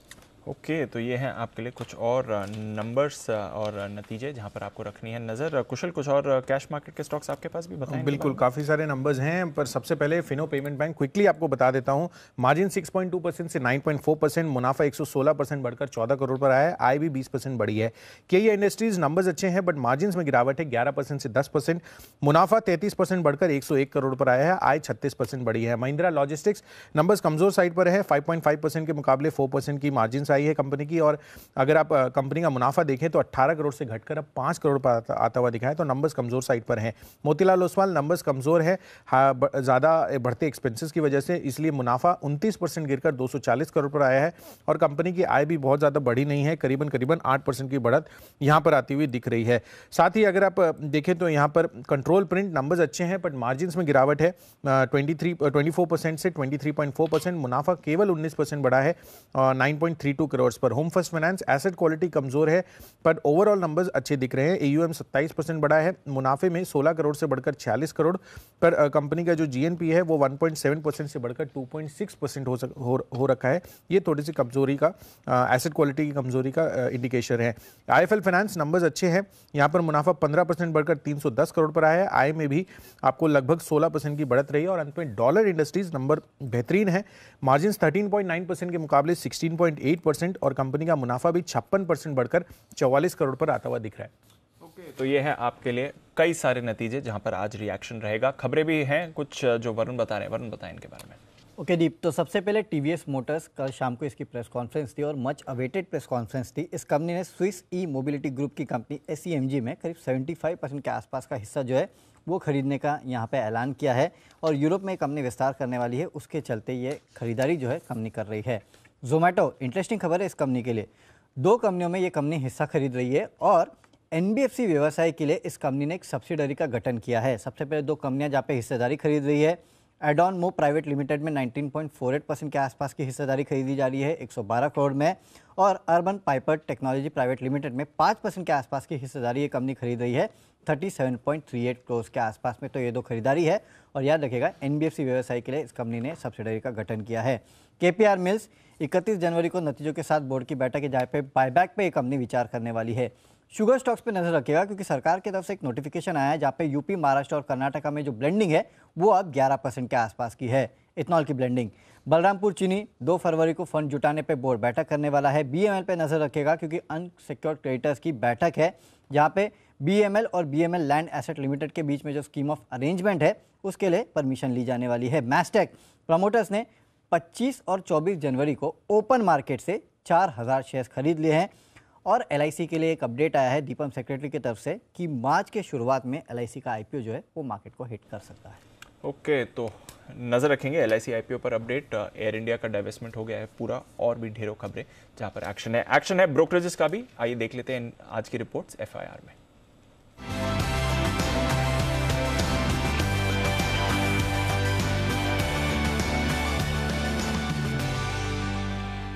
ओके okay, तो ये हैं आपके लिए कुछ और नंबर्स और नतीजे जहां पर आपको रखनी है नज़र। कुशल, कुछ और कैश मार्केट के स्टॉक्स आपके पास भी बताएं? बिल्कुल, काफ़ी सारे नंबर्स हैं, पर सबसे पहले फिनो पेमेंट बैंक क्विकली आपको बता देता हूं। Margin six point two percent से नाइन पॉइंट फोर परसेंट, मुनाफा एक सौ सोलह परसेंट बढ़कर चौदह करोड़ पर आया है, आय भी बीस परसेंट बढ़ी है। कई इंडस्ट्रीज़ नंबर्स अच्छे हैं बट मार्जिन में गिरावट है, ग्यारह परसेंट से दस परसेंट, मुनाफा तैंतीस परसेंट बढ़कर एक सौ एक करोड़ पर आया है, आय छत्तीस परसेंट बढ़ी है। महिंद्रा लॉजिस्टिक्स नंबर्स कमजोर साइड पर है, फाइव पॉइंट फाइव परसेंट के मुकाबले फोर परसेंट की मार्जिन आई है कंपनी की, और अगर आप कंपनी का मुनाफा देखें तो अठारह करोड़ से घटकर अब पाँच करोड़ पर आता हुआ दिखा है, तो नंबर्स कमजोर साइड पर हैं। मोतीलाल ओसवाल नंबर्स कमजोर है, ज़्यादा बढ़ते एक्सपेंसेस की वजह से, इसलिए मुनाफा उनतीस परसेंट गिरकर दो सौ चालीस करोड़ पर आया है और कंपनी की आय भी बहुत ज़्यादा बढ़ी नहीं है, करीबन करीबन आठ परसेंट की बढ़त यहाँ पर आती हुई दिख रही है। साथ ही अगर आप देखें तो यहाँ पर कंट्रोल प्रिंट नंबर्स अच्छे हैं बट मार्जिन में गिरावट है, twenty three twenty four percent से twenty three point four percent, मुनाफा केवल उन्नीस परसेंट बढ़ा है, nine point three two crore पर। Home first finance asset quality कमजोर है पर ओवरऑल नंबर्स अच्छे दिख रहे हैं। एयूएम सत्ताईस परसेंट बढ़ा है, मुनाफे में सोलह करोड़ से बढ़कर छियालीस करोड़ पर। कंपनी का जो जीएनपी है वो वन पॉइंट सेवन परसेंट से बढ़कर टू पॉइंट सिक्स परसेंट हो, हो, हो रखा है। ये थोड़ी सी कमजोरी का एसेट क्वालिटी की कमजोरी का इंडिकेशन है। आईएफएल फाइनेंस नंबर्स अच्छे हैं, यहाँ पर मुनाफा पंद्रह परसेंट बढ़कर तीन सौ दस करोड़ पर आया है। आय में भी आपको लगभग सोलह परसेंट की बढ़त रही है। और अंत में डॉलर इंडस्ट्रीज नंबर बेहतरीन है, मार्जिन तेरह पॉइंट नौ परसेंट के मुकाबले सोलह पॉइंट आठ परसेंट और कंपनी का मुनाफा भी छप्पन परसेंट बढ़कर चौवालीस करोड़ पर आता हुआ दिख रहा है। तो ये है आपके लिए कई सारे नतीजे जहां पर आज रिएक्शन रहेगा। खबरें भी हैं कुछ जो वरुण बता रहे हैं, वरुण बताएं इनके बारे में। ओके okay, दीप, तो सबसे पहले टीवीएस मोटर्स कल शाम को इसकी प्रेस कॉन्फ्रेंस थी और मच अवेटेड प्रेस कॉन्फ्रेंस थी। इस कंपनी ने स्विस ई मोबिलिटी ग्रुप की कंपनी एसईएमजी में करीब पचहत्तर परसेंट के आसपास का हिस्सा जो है वो खरीदने का यहाँ पे ऐलान किया है और यूरोप में कंपनी विस्तार करने वाली है, उसके चलते ये खरीदारी जो है कंपनी कर रही है। जोमेटो इंटरेस्टिंग खबर है इस कंपनी के लिए। दो कंपनियों में ये कंपनी हिस्सा खरीद रही है और एनबीएफसी व्यवसाय के लिए इस कंपनी ने एक सब्सिडरी का गठन किया है। सबसे पहले दो कंपनियां जहाँ पे हिस्सेदारी खरीद रही है, एडॉन मो प्राइवेट लिमिटेड में उन्नीस पॉइंट चार आठ परसेंट के आसपास की हिस्सेदारी खरीदी जा रही है एक सौ बारह करोड़ में, और urban piper technology private limited में पाँच परसेंट के आसपास की हिस्सेदारी ये कंपनी खरीद रही है सैंतीस पॉइंट तीन आठ करोड़ के आसपास में। तो ये दो खरीदारी है और याद रखेगा एनबीएफसी व्यवसाय के लिए इस कंपनी ने सब्सिडरी का गठन किया है। केपीआर मिल्स इकतीस जनवरी को नतीजों के साथ बोर्ड की बैठक है जहाँ पे बायबैक पे ये कंपनी विचार करने वाली है। शुगर स्टॉक्स पे नजर रखिएगा क्योंकि सरकार की तरफ से एक नोटिफिकेशन आया है जहाँ पे यूपी, महाराष्ट्र और कर्नाटका में जो ब्लेंडिंग है वो अब ग्यारह परसेंट के आसपास की है इथनॉल की ब्लेंडिंग। बलरामपुर चीनी दो फरवरी को फंड जुटाने पे बोर्ड बैठक करने वाला है। बीएमएल पे नजर रखिएगा क्योंकि अनसिक्योर्ड क्रेडिटर्स की बैठक है जहाँ पे बीएमएल और बीएमएल लैंड एसेट लिमिटेड के बीच में जो स्कीम ऑफ अरेंजमेंट है उसके लिए परमिशन ली जाने वाली है। मैस्टेक प्रमोटर्स ने पच्चीस और चौबीस जनवरी को ओपन मार्केट से चार हज़ार शेयर्स खरीद लिए हैं। और एलआईसी के लिए एक अपडेट आया है दीपम सेक्रेटरी की तरफ से कि मार्च के शुरुआत में एलआईसी का आईपीओ जो है वो मार्केट को हिट कर सकता है। ओके okay, तो नज़र रखेंगे एलआईसी आईपीओ पर। अपडेट, एयर इंडिया का डाइवेस्टमेंट हो गया है पूरा, और भी ढेरों खबरें जहां पर एक्शन है। एक्शन है ब्रोकरेजेस का भी, आइए देख लेते हैं आज की रिपोर्ट्स एफआईआर में।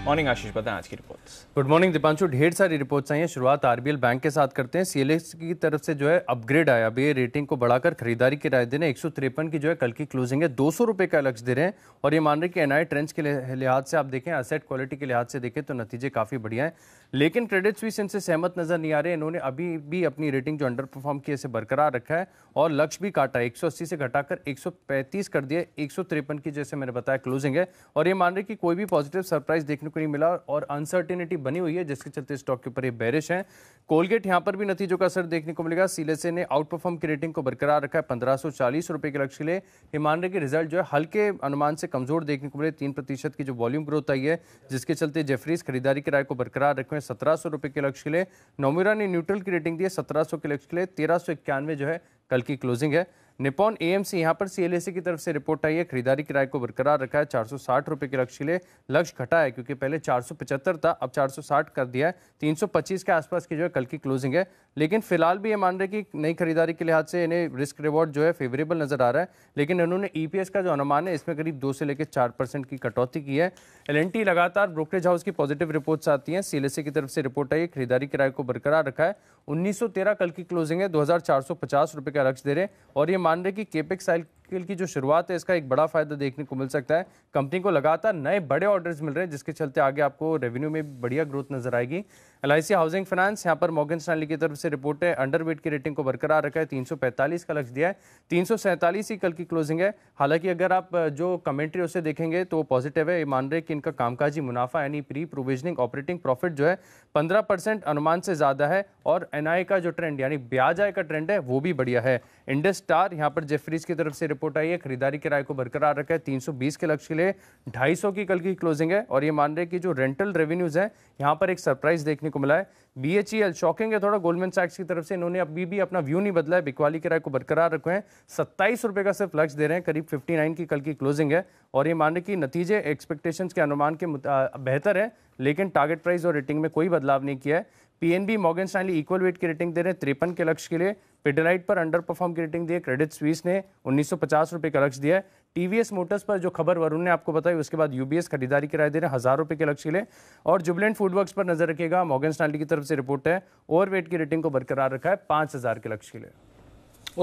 मॉर्निंग आशीष, बताएं आज की रिपोर्ट्स। गुड मॉर्निंग दीपांशु, ढेर सारी रिपोर्ट्स आई हैं। शुरुआत आरबीएल बैंक के साथ करते हैं। सीएलएक्स की तरफ से जो है अपग्रेड आया, अब ये रेटिंग को बढ़ाकर खरीदारी की राय दे रहे हैं। एक सौ तिरपन की जो है कल की क्लोजिंग है, दो सौ रुपये का लक्ष्य दे रहे हैं। और ये मान रहे हैं कि एनआई ट्रेंड्स के लिहाज से आप देखें, असेट क्वालिटी के लिहाज से देखें तो नतीजे काफ़ी बढ़िया हैं, लेकिन क्रेडिट स्विस इनसे सहमत नजर नहीं आ रहे। इन्होंने अभी भी अपनी रेटिंग जो अंडर परफॉर्म की इसे बरकरार रखा है और लक्ष्य भी काटा है, एक सौ अस्सी से घटाकर एक सौ पैंतीस कर दिया। एक सौ तिरपन की जैसे मैंने बताया क्लोजिंग है और ये मान रहे कि कोई भी पॉजिटिव सरप्राइज देखने नहीं मिला और अनसर्टेनिटी बनी हुई है, जिसके चलते स्टॉक के ऊपर ये बेरिश है। कोलगेट यहां पर भी नतीजों का असर देखने को मिलेगा। सीलेसे ने आउट परफॉर्म की रेटिंग को बरकरार रखा है पंद्रह सौ चालीस रुपए के लक्ष्य के लिए। हिमांडे के रिजल्ट जो है हल्के अनुमान से कमजोर देखने को मिले, तीन प्रतिशत की जो वॉल्यूम ग्रोथ आई है, जिसके चलते जेफरीज खरीदारी की राय को बरकरार रखे सत्रह सौ रुपए के लक्ष्य के लिए। नोमिरा ने न्यूट्रल की रेटिंग दी है सत्रह सौ के लक्ष्य के लिए। तेरह सौ इक्यानवे जो है कल की क्लोजिंग है। निपॉन एएमसी यहां पर सीएलएसी की तरफ से रिपोर्ट आई है, खरीदारी किराए को बरकरार रखा है चार सौ साठ रुपए के लक्ष्य के लिए। लक्ष्य घटा है क्योंकि पहले चार सौ पचहत्तर था, अब चार सौ साठ कर दिया है। तीन सौ पच्चीस के आसपास की जो है कल की क्लोजिंग है, लेकिन फिलहाल भी ये मान रहे कि नई खरीदारी के लिहाज से इन्हें रिस्क रिवॉर्ड जो है फेवरेबल नजर आ रहा है। लेकिन इन्होंने ईपीएस का जो अनुमान है इसमें करीब दो से लेकर चार परसेंट की कटौती की है। एलएनटी लगातार ब्रोकरेज हाउस की पॉजिटिव रिपोर्ट्स आती हैं। सीएलएसी की तरफ से रिपोर्ट आई है, खरीदारी किराए को बरकरार रखा है। उन्नीस सौ तेरह कल की क्लोजिंग है, दो हजार चार सौ पचास रुपए का लक्ष्य दे रहे और ये मान रहे कि केपेक्स साइकिल की जो शुरुआत है इसका एक बड़ा फायदा देखने को मिल सकता है। कंपनी को लगातार नए बड़े ऑर्डर्स मिल रहे हैं, जिसके चलते आगे आपको रेवेन्यू में बढ़िया ग्रोथ नजर आएगी। एलआईसी हाउसिंग फाइनेंस यहाँ पर मॉर्गन स्टैनली की तरफ से रिपोर्ट है, अंडरवेट की रेटिंग को बरकरार रखा है, तीन सौ पैंतालीस का लक्ष्य दिया है। तीन सौ सैंतालीस ही कल की क्लोजिंग है। हालांकि अगर आप जो कमेंट्री उसे देखेंगे तो पॉजिटिव है। ये मान रहे कि इनका कामकाजी मुनाफा यानी प्री प्रोविजनिंग ऑपरेटिंग प्रॉफिट जो है पंद्रह परसेंट अनुमान से ज़्यादा है और एनआई का जो ट्रेंड यानी ब्याज आय का ट्रेंड है वो भी बढ़िया है। इंडस स्टार यहाँ पर जेफरीज की तरफ से रिपोर्ट आई है, खरीदारी किराए को बरकरार रखा है तीन सौ बीस के लक्ष्य के लिए। ढाई सौ की कल की क्लोजिंग है और ये मान रहे कि जो रेंटल रेवेन्यूज है यहाँ पर एक सरप्राइज देखने को मिला है। बीएचईएल शॉकिंग है थोड़ा, गोल्डमैन सैक्स की तरफ से इन्होंने अभी भी अपना व्यू नहीं बदला है, बिकवाली किराए को बरकरार रखे हैं, सत्ताईस रुपए का सिर्फ लक्ष्य दे रहे हैं। करीब उनसठ की कल की क्लोजिंग है और ये मान रहे कि नतीजे एक्सपेक्टेशंस के अनुमान के बेहतर है, लेकिन टारगेट प्राइस और रेटिंग में कोई बदलाव नहीं किया है। PNB Morgan Stanley equal weight की रेटिंग दे रहे हैं तिरपन के लक्ष्य के लिए। पिडलाइट पर अंडर परफॉर्म की रेटिंग दी है, क्रेडिट स्विस ने उन्नीस सौ पचास रुपये का लक्ष्य दिया है। टीवीएस मोटर्स पर जो खबर वरुण ने आपको बताई, उसके बाद यूबीएस खरीदारी किराए दे रहे हैं हजार रुपये के लक्ष्य ले, और जुबलेंट फूडवर्क्स पर नजर रखेगा। मॉर्गन स्टैनली की तरफ से रिपोर्ट है, ओवरवेट की रेटिंग को बरकरार रखा है पाँच हज़ार के लक्ष्य ले।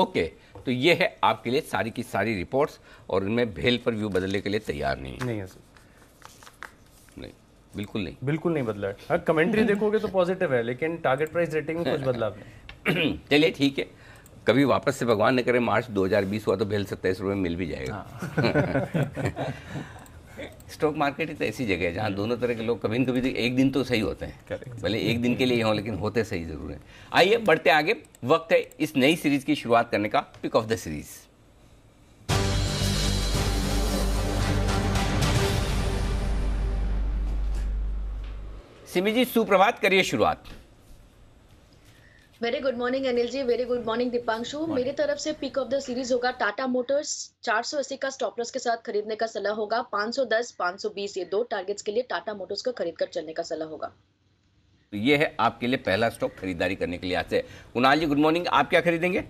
ओके okay, तो ये है आपके लिए सारी की सारी रिपोर्ट्स, और उनमें भेल पर व्यू बदलने के लिए तैयार नहीं है। नहीं है सर, नहीं, बिल्कुल नहीं, बिल्कुल नहीं बदला है। हाँ, कमेंट्री देखोगे तो पॉजिटिव है, लेकिन टारगेट प्राइस रेटिंग में कुछ बदलाव नहीं। चलिए ठीक है, कभी वापस से भगवान न करे मार्च दो हज़ार बीस हुआ तो भेल सत्ताईस रुपये में मिल भी जाएगा। स्टॉक मार्केट तो ऐसी जगह है जहाँ दोनों तरह के लोग कभी न कभी तो एक दिन तो सही होते हैं, भले एक दिन के लिए हों, लेकिन होते सही जरूर हैं। आइए बढ़ते आगे, वक्त है इस नई सीरीज की शुरुआत करने का, pick of the series. Simi ji सुप्रभात, करिए शुरुआत। Very good morning Anil ji, very good morning Deepanshu. मेरी तरफ से पिक ऑफ द सीरीज होगा टाटा मोटर्स, चार सौ अस्सी का स्टॉप लॉस के साथ खरीदने का सलाह होगा। पाँच सौ दस, पाँच सौ बीस ये दो टारगेट्स के लिए टाटा मोटर्स को खरीद कर चलने का सलाह होगा। तो ये है आपके लिए पहला स्टॉक खरीदारी करने के लिए आज से। कुणाल जी गुड मॉर्निंग, आप क्या खरीदेंगे?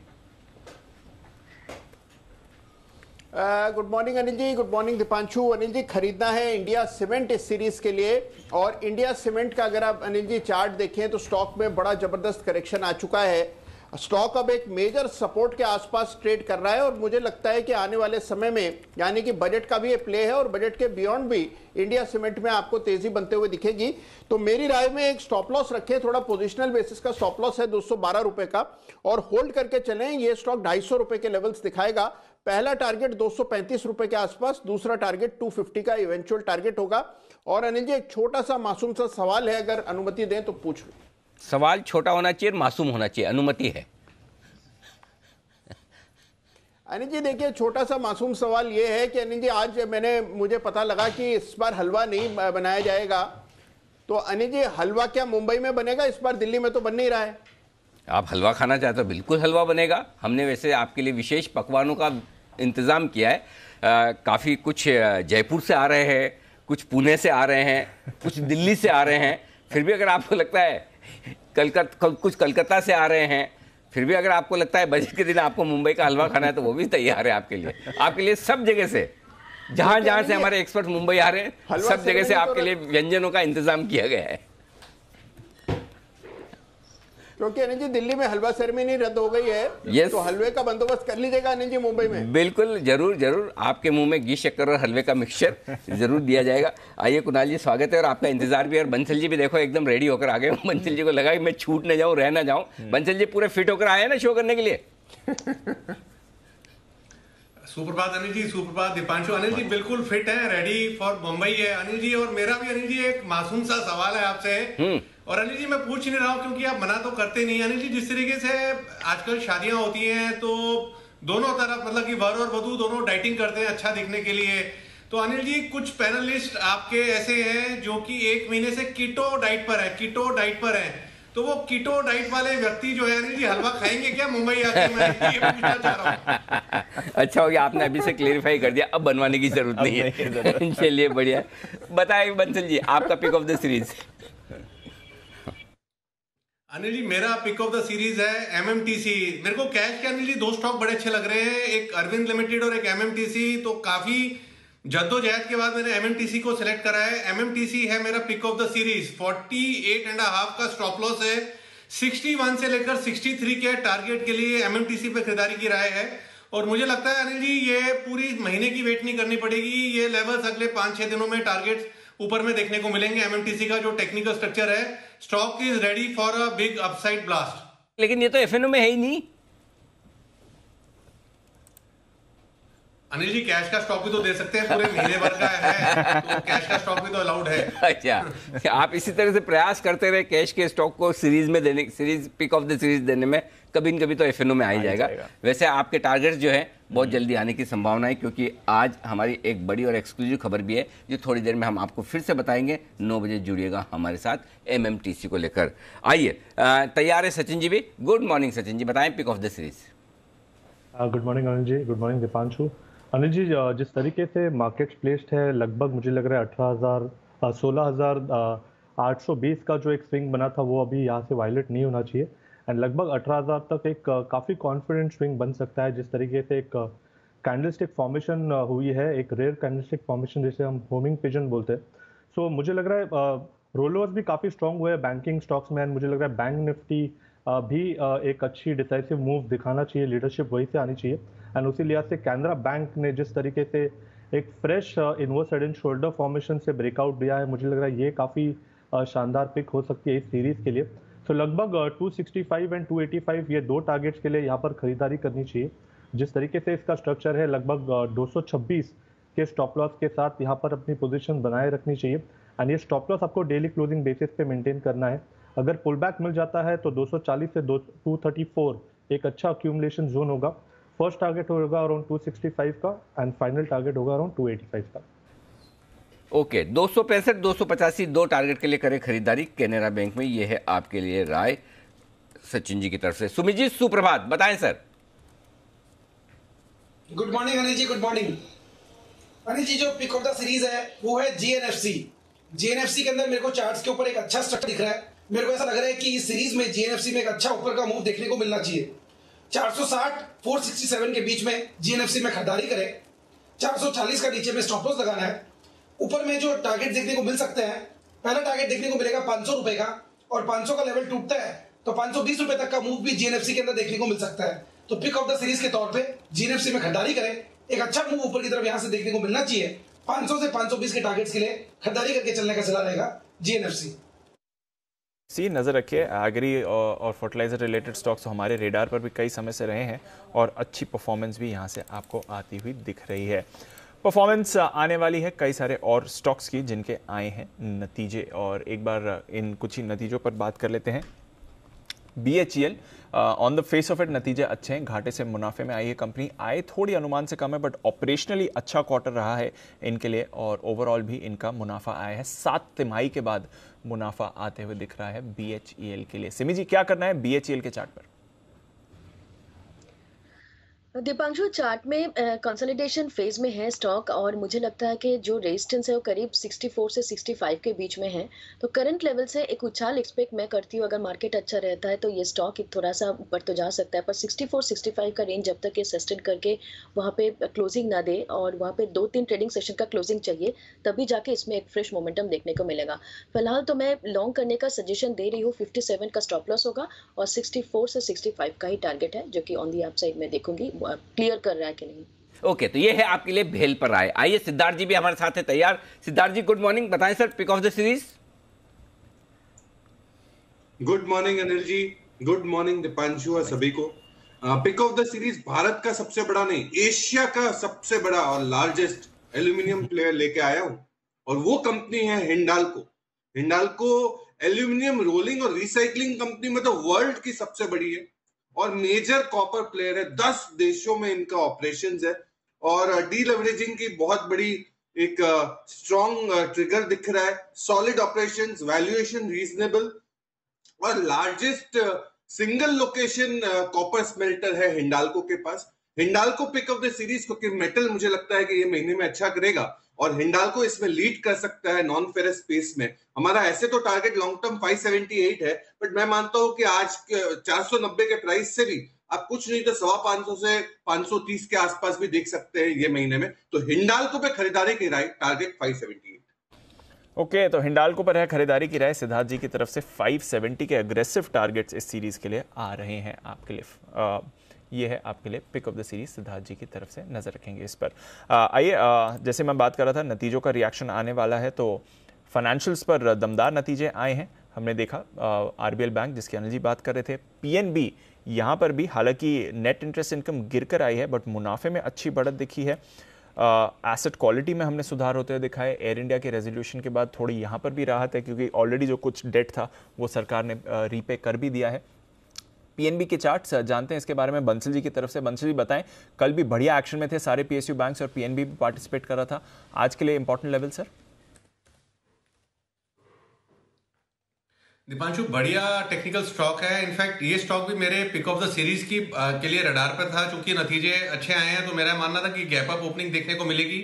Good morning Anil ji, good morning Deepanshu. Anil ji खरीदना है इंडिया सीमेंट इस सीरीज के लिए, और इंडिया सीमेंट का अगर आप अनिल जी चार्ट देखें तो स्टॉक में बड़ा जबरदस्त करेक्शन आ चुका है। स्टॉक अब एक मेजर सपोर्ट के आसपास ट्रेड कर रहा है, और मुझे लगता है कि आने वाले समय में यानी कि बजट का भी ये प्ले है, और बजट के बियॉन्ड भी इंडिया सीमेंट में आपको तेजी बनते हुए दिखेगी। तो मेरी राय में एक स्टॉप लॉस रखें, थोड़ा पोजीशनल बेसिस का स्टॉप लॉस है दो सौ बारह रुपये का, और होल्ड करके चलें। ये स्टॉक ढाई सौ रुपये के लेवल्स दिखाएगा। पहला टारगेट दो सौ पैंतीस रुपये के आसपास, दूसरा टारगेट टू फिफ्टी का इवेंचुअल टारगेट होगा। और अनिल जी एक छोटा सा मासूम सा सवाल है, अगर अनुमति दें तो पूछ लूँ। सवाल छोटा होना चाहिए, मासूम होना चाहिए, अनुमति है? अनिल जी देखिए छोटा सा मासूम सवाल ये है कि अनिल जी आज मैंने मुझे पता लगा कि इस बार हलवा नहीं बनाया जाएगा, तो अनिल जी हलवा क्या मुंबई में बनेगा? इस बार दिल्ली में तो बन नहीं रहा है। आप हलवा खाना चाहते हो? बिल्कुल हलवा बनेगा। हमने वैसे आपके लिए विशेष पकवानों का इंतज़ाम किया है। काफ़ी कुछ जयपुर से आ रहे हैं, कुछ पुणे से आ रहे हैं, कुछ दिल्ली से आ रहे हैं। फिर भी अगर आपको लगता है कलकत्ता कल, कुछ कलकत्ता से आ रहे हैं, फिर भी अगर आपको लगता है बजट के दिन आपको मुंबई का हलवा खाना है तो वो भी तैयार है आपके लिए। आपके लिए सब जगह से, जहां जहां से हमारे एक्सपर्ट मुंबई आ रहे हैं, सब जगह से आपके लिए व्यंजनों का इंतजाम किया गया है। क्योंकि अनिल जी दिल्ली में हलवा सेरेमनी रद्द हो गई है, yes. तो हलवे का बंदोबस्त कर लीजिएगा अनिल जी मुंबई में। बिल्कुल, जरूर जरूर, आपके मुंह में घी शक्कर और हलवे का मिक्सचर जरूर दिया जाएगा। आइए कुणाल जी स्वागत है, और आपका इंतजार भी है। और बंसल जी भी देखो एकदम रेडी होकर आ गए। बंसल जी को लगा कि मैं छूट न जाऊँ, रह ना जाऊँ। बंसल जी पूरे फिट होकर आए ना शो करने के लिए। सुप्रभात अनिल जी, सुप्रभात दीपांशु। अनिल जी बिल्कुल फिट है, रेडी फॉर मुंबई है अनिल जी। और मेरा भी अनिल जी एक मासूम सा सवाल है आपसे, और अनिल जी मैं पूछ नहीं रहा हूँ क्योंकि आप मना तो करते नहीं। अनिल जी जिस तरीके से आजकल शादियां होती हैं तो दोनों तरफ मतलब कि वर और वधू दोनों डाइटिंग करते हैं अच्छा दिखने के लिए, तो अनिल जी कुछ पैनलिस्ट आपके ऐसे हैं जो कि एक महीने से कीटो डाइट पर है, कीटो डाइट पर है, तो वो कीटो डाइट वाले व्यक्ति जो है अनिल जी हलवा खाएंगे क्या मुंबई आके? मैं ये पूछना चाह रहा हूँ। अच्छा हो गया आपने अभी से क्लेरिफाई कर दिया, अब बनवाने की जरूरत नहीं है। चलिए बढ़िया, बताइए बंसल जी आपका pick of the series. Anil ji मेरा पिक ऑफ द सीरीज है एमएमटीसी। मेरे को कैश के अनिल जी दो स्टॉक बड़े अच्छे लग रहे हैं, एक अरविंद लिमिटेड और एक एमएमटीसी। तो काफी जद्दोजहद के बाद मैंने एमएमटीसी को सिलेक्ट करा है। एमएमटीसी है मेरा पिक ऑफ द सीरीज। अड़तालीस एंड हाफ का स्टॉप लॉस है, इकसठ से लेकर तिरसठ के टारगेट के लिए एमएमटीसी पर खरीदारी की राय है। और मुझे लगता है अनिल जी ये पूरी महीने की वेट नहीं करनी पड़ेगी, ये लेवल्स अगले पांच छह दिनों में टारगेट ऊपर में देखने को मिलेंगे। एमएमटीसी का जो टेक्निकल स्ट्रक्चर है, stock is ready for a big upside blast. लेकिन ये तो एफएनओ में है ही नहीं अनिल जी, कैश का स्टॉक भी तो दे सकते हैं, पूरे महीने भर का है तो कैश का स्टॉक भी तो अलाउड है। अच्छा, आप इसी तरह से प्रयास करते रहे कैश के स्टॉक को सीरीज में देने, series pick of the series देने में। कभी न कभी तो एफएनओ में आ ही जाएगा। वैसे आपके टारगेट्स जो है बहुत जल्दी आने की संभावना है, क्योंकि आज हमारी एक बड़ी और एक्सक्लूसिव खबर भी है जो थोड़ी देर में हम आपको फिर से बताएंगे। नौ बजे जुड़िएगा हमारे साथ एमएमटीसी को लेकर। आइए तैयार है सचिन जी भी। गुड मॉर्निंग सचिन जी, बताएं pick of the series. Good morning Anil ji, good morning Deepanshu. Anil ji जिस तरीके से मार्केट प्लेस्ड है, लगभग मुझे लग रहा है अठारह हज़ार सोलह हज़ार आठ सौ बीस का जो एक स्विंग बना था वो अभी यहाँ से वायलेट नहीं होना चाहिए, एंड लगभग अठारह हज़ार तक एक काफ़ी कॉन्फिडेंट स्विंग बन सकता है। जिस तरीके से एक कैंडलस्टिक फॉर्मेशन हुई है, एक रेयर कैंडलस्टिक फॉर्मेशन जिसे हम होमिंग पिजन बोलते हैं. सो so, मुझे लग रहा है रोल ओवर्स भी काफ़ी स्ट्रॉन्ग हुए हैं बैंकिंग स्टॉक्स में, एंड मुझे लग रहा है बैंक निफ्टी भी एक अच्छी डिसाइसिव मूव दिखाना चाहिए, लीडरशिप वहीं से आनी चाहिए. एंड उसी लिहाज से कैनरा बैंक ने जिस तरीके से एक fresh inverse head and shoulder formation से ब्रेकआउट दिया है, मुझे लग रहा है ये काफ़ी शानदार पिक हो सकती है इस सीरीज़ के लिए. सो so, लगभग two sixty five and two eighty five ये दो टारगेट्स के लिए यहाँ पर खरीदारी करनी चाहिए. जिस तरीके से इसका स्ट्रक्चर है, लगभग दो सौ छब्बीस के स्टॉप लॉस के साथ यहाँ पर अपनी पोजीशन बनाए रखनी चाहिए, एंड ये स्टॉप लॉस आपको डेली क्लोजिंग बेसिस पे मेंटेन करना है. अगर पुल बैक मिल जाता है तो दो सौ चालीस से टू थर्टी फोर एक अच्छा अक्यूमुलेशन जोन होगा. फर्स्ट टारगेट होगा अराउंड टू सिक्स्टी फाइव का एंड फाइनल टारगेट होगा अराउंड टू एटी फाइव का. ओके, दो सौ पैंसठ दो सौ पचासी दो टारगेट के लिए करें खरीदारी केनरा बैंक में. ये है आपके लिए राय सचिन जी की तरफ से. सुमित जी सुप्रभात, बताएं sir. Good morning Anil ji, good morning Anil ji. जो पिक ऑफ द सीरीज है वो है जीएनएफसी. जीएनएफसी के अंदर मेरे को चार्ट्स के ऊपर एक अच्छा स्ट्रक्चर दिख रहा है. मेरे को ऐसा लग रहा है कि इस सीरीज में जीएनएफसी में एक अच्छा ऊपर का मूव देखने को मिलना चाहिए. चार सौ साठ, चार सौ सड़सठ के बीच में जीएनएफसी में खरीदारी करें. चार सौ चालीस का नीचे में स्टॉप लॉस लगाना है. ऊपर में जो टारगेट देखने को मिल सकते हैं, पहला टारगेट देखने को मिलेगा पांच सौ रुपए का, और पांच सौ का लेवल टूटता है तो पांच सौ बीस रुपए तक का मूव भी जीएनएफसी के अंदर देखने को मिल सकता है. तो पिक ऑफ द सीरीज के तौर पे जीएनएफसी में खरीदारी करें. एक अच्छा मूव ऊपर की तरफ यहां से देखने को मिलना चाहिए. पांच सौ से पांच सौ बीस के टारगेट्स के लिए खरीदारी करके चलने का सलाह रहेगा जीएनएफसी. सी नज़र रखिए, एग्री और फर्टिलाइजर रिलेटेड स्टॉक्स हमारे रेडार पर भी कई समय से रहे हैं और अच्छी परफॉर्मेंस भी यहाँ से आपको आती हुई दिख रही है. परफॉर्मेंस आने वाली है कई सारे और स्टॉक्स की जिनके आए हैं नतीजे, और एक बार इन कुछ ही नतीजों पर बात कर लेते हैं. B H E L on the face of it नतीजे अच्छे हैं, घाटे से मुनाफे में आई है कंपनी. आय थोड़ी अनुमान से कम है बट ऑपरेशनली अच्छा क्वार्टर रहा है इनके लिए, और ओवरऑल भी इनका मुनाफा आया है. सात तिमाही के बाद मुनाफा आते हुए दिख रहा है बी एच ई एल के लिए. सिमी जी क्या करना है बी एच ई एल के चार्ट पर? दीपांशु, चार्ट में कंसोलिडेशन फेज में है स्टॉक, और मुझे लगता है कि जो रेजिस्टेंस है वो करीब सिक्स्टी फोर से सिक्स्टी फाइव के बीच में है. तो करंट लेवल से एक उछाल एक्सपेक्ट मैं करती हूँ. अगर मार्केट अच्छा रहता है तो ये स्टॉक थोड़ा सा ऊपर तो जा सकता है, पर सिक्स्टी फोर सिक्स्टी फाइव का रेंज जब तक ये सस्टेन करके वहाँ पे क्लोजिंग ना दे, और वहाँ पे दो तीन ट्रेडिंग सेशन का क्लोजिंग चाहिए, तभी जाके इसमें एक फ्रेश मोमेंटम देखने को मिलेगा. फिलहाल तो मैं लॉन्ग करने का सजेशन दे रही हूँ. फिफ्टी सेवन का स्टॉप लॉस होगा और सिक्सटी फोर से सिक्सटी फाइव का ही टारगेट है, जो कि ऑन दी अप साइड में देखूंगी क्लियर कर रहा है कि नहीं. ओके okay, तो ये है आपके लिए भेल पर आए. आइए सिद्धार्थ जी भी हमारे साथ हैं तैयार. सिद्धार्थ जी गुड मॉर्निंग, बताएं sir pick of the series. Good morning Anil ji, good morning Deepanshu और सभी को. Pick of the series Bharat का सबसे बड़ा नहीं, एशिया का सबसे बड़ा और लार्जेस्ट एल्यूमिनियम प्लेयर लेके आया हूं, और वो कंपनी है हिंडाल्को. हिंडाल्को एल्यूमिनियम रोलिंग और रिसाइकलिंग कंपनी में तो वर्ल्ड की सबसे बड़ी है और मेजर कॉपर प्लेयर है. दस देशों में इनका ऑपरेशंस है और डीलेवरेजिंग की बहुत बड़ी एक स्ट्रॉन्ग ट्रिगर दिख रहा है. सॉलिड ऑपरेशंस, वैल्यूएशन रीजनेबल और largest single location copper smelter है हिंडाल्को के पास. Hindalco pick of the series क्योंकि मेटल मुझे लगता है कि ये महीने में अच्छा करेगा और हिंडाल्को इसमें लीड कर सकता है नॉन फेरस स्पेस में. हमारा ऐसे तो target long term five seventy eight है, बट मैं मानता हूं कि आज चार सौ नब्बे के प्राइस से भी आप कुछ नहीं तो सवा पांच सौ से पांच सौ तीस के आसपास भी देख सकते हैं ये महीने में. तो हिंडाल्को पे खरीदारी की राय, target five seventy eight. Okay okay, तो हिंडाल्को पर है खरीदारी की राय सिद्धार्थ जी की तरफ से. फाइव सेवेंटी के अग्रेसिव टारगेट्स इस सीरीज के लिए आ रहे हैं आपके लिए. आ, ये है आपके लिए pick of the series Siddharth ji की तरफ से. नज़र रखेंगे इस पर. आइए, जैसे मैं बात कर रहा था नतीजों का रिएक्शन आने वाला है, तो फाइनेंशियल्स पर दमदार नतीजे आए हैं. हमने देखा आरबीएल बैंक जिसकी अनिल जी बात कर रहे थे, पीएनबी यहाँ पर भी हालांकि नेट इंटरेस्ट इनकम गिर कर आई है बट मुनाफे में अच्छी बढ़त दिखी है. एसेट uh, क्वालिटी में हमने सुधार होते हुए दिखाए. एयर इंडिया के रेजोल्यूशन के बाद थोड़ी यहाँ पर भी राहत है क्योंकि ऑलरेडी जो कुछ डेट था वो सरकार ने रीपे uh, कर भी दिया है. पीएनबी के चार्ट्स जानते हैं इसके बारे में बंसल जी की तरफ से. बंसल जी बताएं, कल भी बढ़िया एक्शन में थे सारे पीएसयू बैंक्स और पीएनबी भी पार्टिसिपेट कर रहा था. आज के लिए इंपॉर्टेंट लेवल सर? दीपांशु बढ़िया टेक्निकल स्टॉक है. इनफैक्ट ये स्टॉक भी मेरे पिक ऑफ द सीरीज की आ, के लिए रडार पर था. चूंकि नतीजे अच्छे आए हैं तो मेरा मानना था कि गैप अप ओपनिंग देखने को मिलेगी.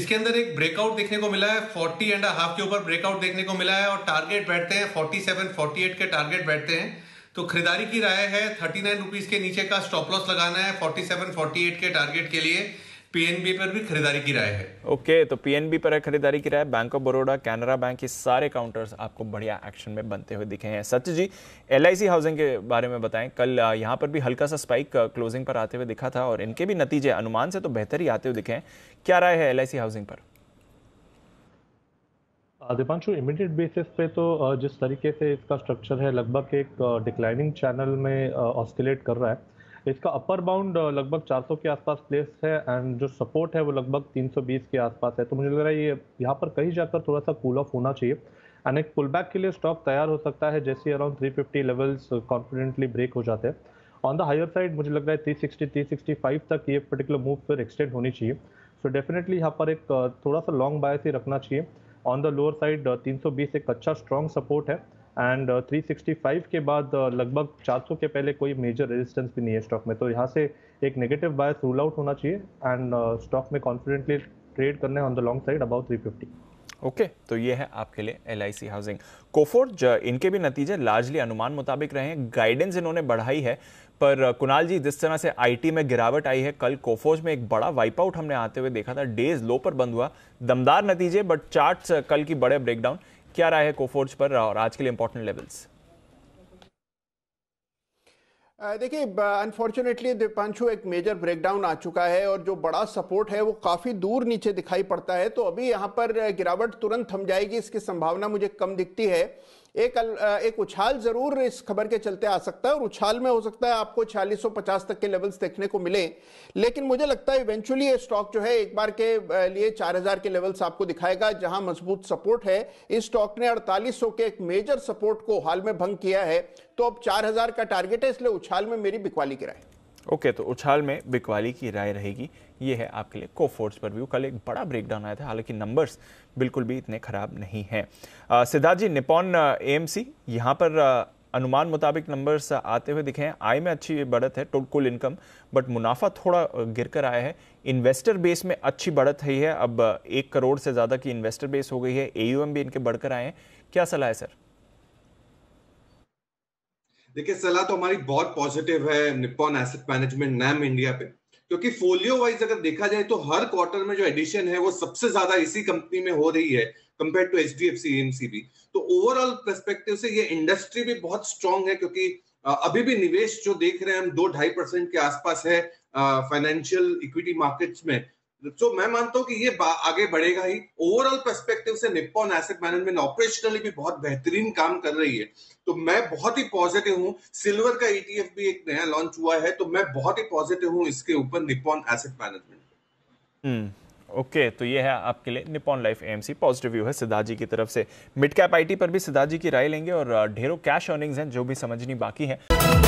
इसके अंदर एक ब्रेकआउट देखने को मिला है, फोर्टी एंड हाफ के ऊपर ब्रेकआउट देखने को मिला है और टारगेट बैठते हैं फोर्टी सेवन फोर्टी एट के टारगेट बैठते हैं. तो खरीदारी की राय है थर्टी नाइन रुपीज के नीचे का स्टॉप लॉस लगाना है फोर्टी सेवन फोर्टी एट के टारगेट के लिए. पीएनबी पर भी खरीदारी की राय है। ओके okay, तो पीएनबी पर खरीदारी की राय, bank of Baroda, Canara bank, ये सारे काउंटर्स आपको बढ़िया एक्शन में बनते हुए दिखे हैं। सचिन जी, एलआईसी हाउसिंग के बारे में बताएं, कल यहाँ पर भी हल्का सा स्पाइक क्लोजिंग पर आते हुए दिखा था और इनके भी नतीजे अनुमान से तो बेहतर ही आते हुए दिखे हैं। क्या राय है एलआईसी हाउसिंग पर? दीपांशु, इमीडिएट बेसिस पे तो जिस तरीके से इसका स्ट्रक्चर है, लगभग एक डिक्लाइनिंग चैनल में ऑस्किलेट कर रहा है। इसका अपर बाउंड लगभग चार सौ के आसपास प्लेस है एंड जो सपोर्ट है वो लगभग तीन सौ बीस के आसपास है। तो मुझे लग रहा है ये यहाँ पर कहीं जाकर थोड़ा सा कूल ऑफ होना चाहिए एंड एक पुल बैक के लिए स्टॉक तैयार हो सकता है जैसे अराउंड तीन सौ पचास लेवल्स कॉन्फिडेंटली ब्रेक हो जाते हैं। ऑन द हायर साइड मुझे लग रहा है तीन सौ साठ तीन सौ पैंसठ तक ये पर्टिकुलर मूव फिर एक्सटेंड होनी चाहिए। सो डेफिनेटली यहाँ पर एक थोड़ा सा लॉन्ग बायस ही रखना चाहिए। ऑन द लोअर साइड तीन सौ बीस एक अच्छा स्ट्रॉन्ग सपोर्ट है एंड तीन सौ पैंसठ के बाद लगभग चार सौ के पहले कोई मेजर रेजिस्टेंस भी नहीं है स्टॉक में। तो यहाँ से एक नेगेटिव बायस रूल आउट होना चाहिए एंड स्टॉक में कॉन्फिडेंटली ट्रेड करना है on the long side about तीन सौ पचास। ओके okay, तो ये है आपके लिए L I C housing. Coforge, इनके भी नतीजे लार्जली अनुमान मुताबिक रहे हैं, गाइडेंस इन्होंने बढ़ाई है, पर कुणाल जी जिस तरह से आईटी में गिरावट आई है, कल कोफोर्ज में एक बड़ा वाइप आउट हमने आते हुए देखा था, डेज लो पर बंद हुआ, दमदार नतीजे बट चार्ट्स कल की बड़े ब्रेकडाउन। क्या राय है कोफोर्ज पर और आज के लिए इंपॉर्टेंट लेवल्स? देखिए, अनफॉर्चुनेटली दीपांशु एक मेजर ब्रेकडाउन आ चुका है और जो बड़ा सपोर्ट है वो काफ़ी दूर नीचे दिखाई पड़ता है, तो अभी यहाँ पर गिरावट तुरंत थम जाएगी इसकी संभावना मुझे कम दिखती है। एक एक उछाल जरूर इस खबर के चलते आ सकता है और उछाल में हो सकता है आपको छियालीस सौ पचास तक के लेवल्स देखने को मिले, लेकिन मुझे लगता है इवेंचुअली ये स्टॉक जो है एक बार के लिए चार हज़ार के लेवल्स आपको दिखाएगा जहां मजबूत सपोर्ट है। इस स्टॉक ने अड़तालीस सौ के एक मेजर सपोर्ट को हाल में भंग किया है, तो अब चार हज़ार का टारगेट है, इसलिए उछाल में मेरी बिकवाली की राय। ओके okay, तो उछाल में बिकवाली की राय रहेगी। ये है आपके लिए कोफोर्ज पर व्यू। कल एक बड़ा ब्रेकडाउन आया था, हालांकि नंबर्स बिल्कुल भी इतने खराब नहीं हैं। सिद्धार्थ जी, निपॉन एएमसी, यहाँ पर अनुमान मुताबिक नंबर्स आते हुए दिखे हैं, आय में अच्छी बढ़त है, टोटल इनकम, बट मुनाफा थोड़ा गिरकर आया है। इन्वेस्टर बेस में अच्छी बढ़त है, है अब एक करोड़ से ज़्यादा की इन्वेस्टर बेस हो गई है, एयूएम भी इनके बढ़कर आए हैं। क्या सलाह है सर? देखिए, सलाह तो हमारी बहुत पॉजिटिव है निप्पॉन एसेट मैनेजमेंट नाम इंडिया पे, क्योंकि फोलियो वाइज अगर देखा जाए तो हर क्वार्टर में जो एडिशन है वो सबसे ज्यादा इसी कंपनी में हो रही है कंपेयर टू एचडीएफसी, एएमसीबी। तो ओवरऑल पर्सपेक्टिव से ये इंडस्ट्री भी बहुत स्ट्रांग है, क्योंकि अभी भी निवेश जो देख रहे हैं हम दो ढाई परसेंट के आसपास है फाइनेंशियल इक्विटी मार्केट्स में। तो मैं मानता हूँ कि ये आगे बढ़ेगा ही। ओवरऑल पर्सपेक्टिव से निप्पॉन एसेट मैनेजमेंट ऑपरेशनली भी बहुत बेहतरीन काम कर रही है, तो मैं बहुत ही पॉजिटिव हूँ। सिल्वर का ईटीएफ भी एक नया लॉन्च हुआ है, तो मैं बहुत ही पॉजिटिव हूँ इसके ऊपर Nippon asset management. Hmm okay okay, तो ये है आपके लिए Nippon life AMC, positive view है सिद्धार्थ जी की तरफ से। मिड कैप आईटी पर भी सिद्धार्थ जी की राय लेंगे और ढेरों कैश अर्निंग्स हैं जो भी समझनी बाकी है।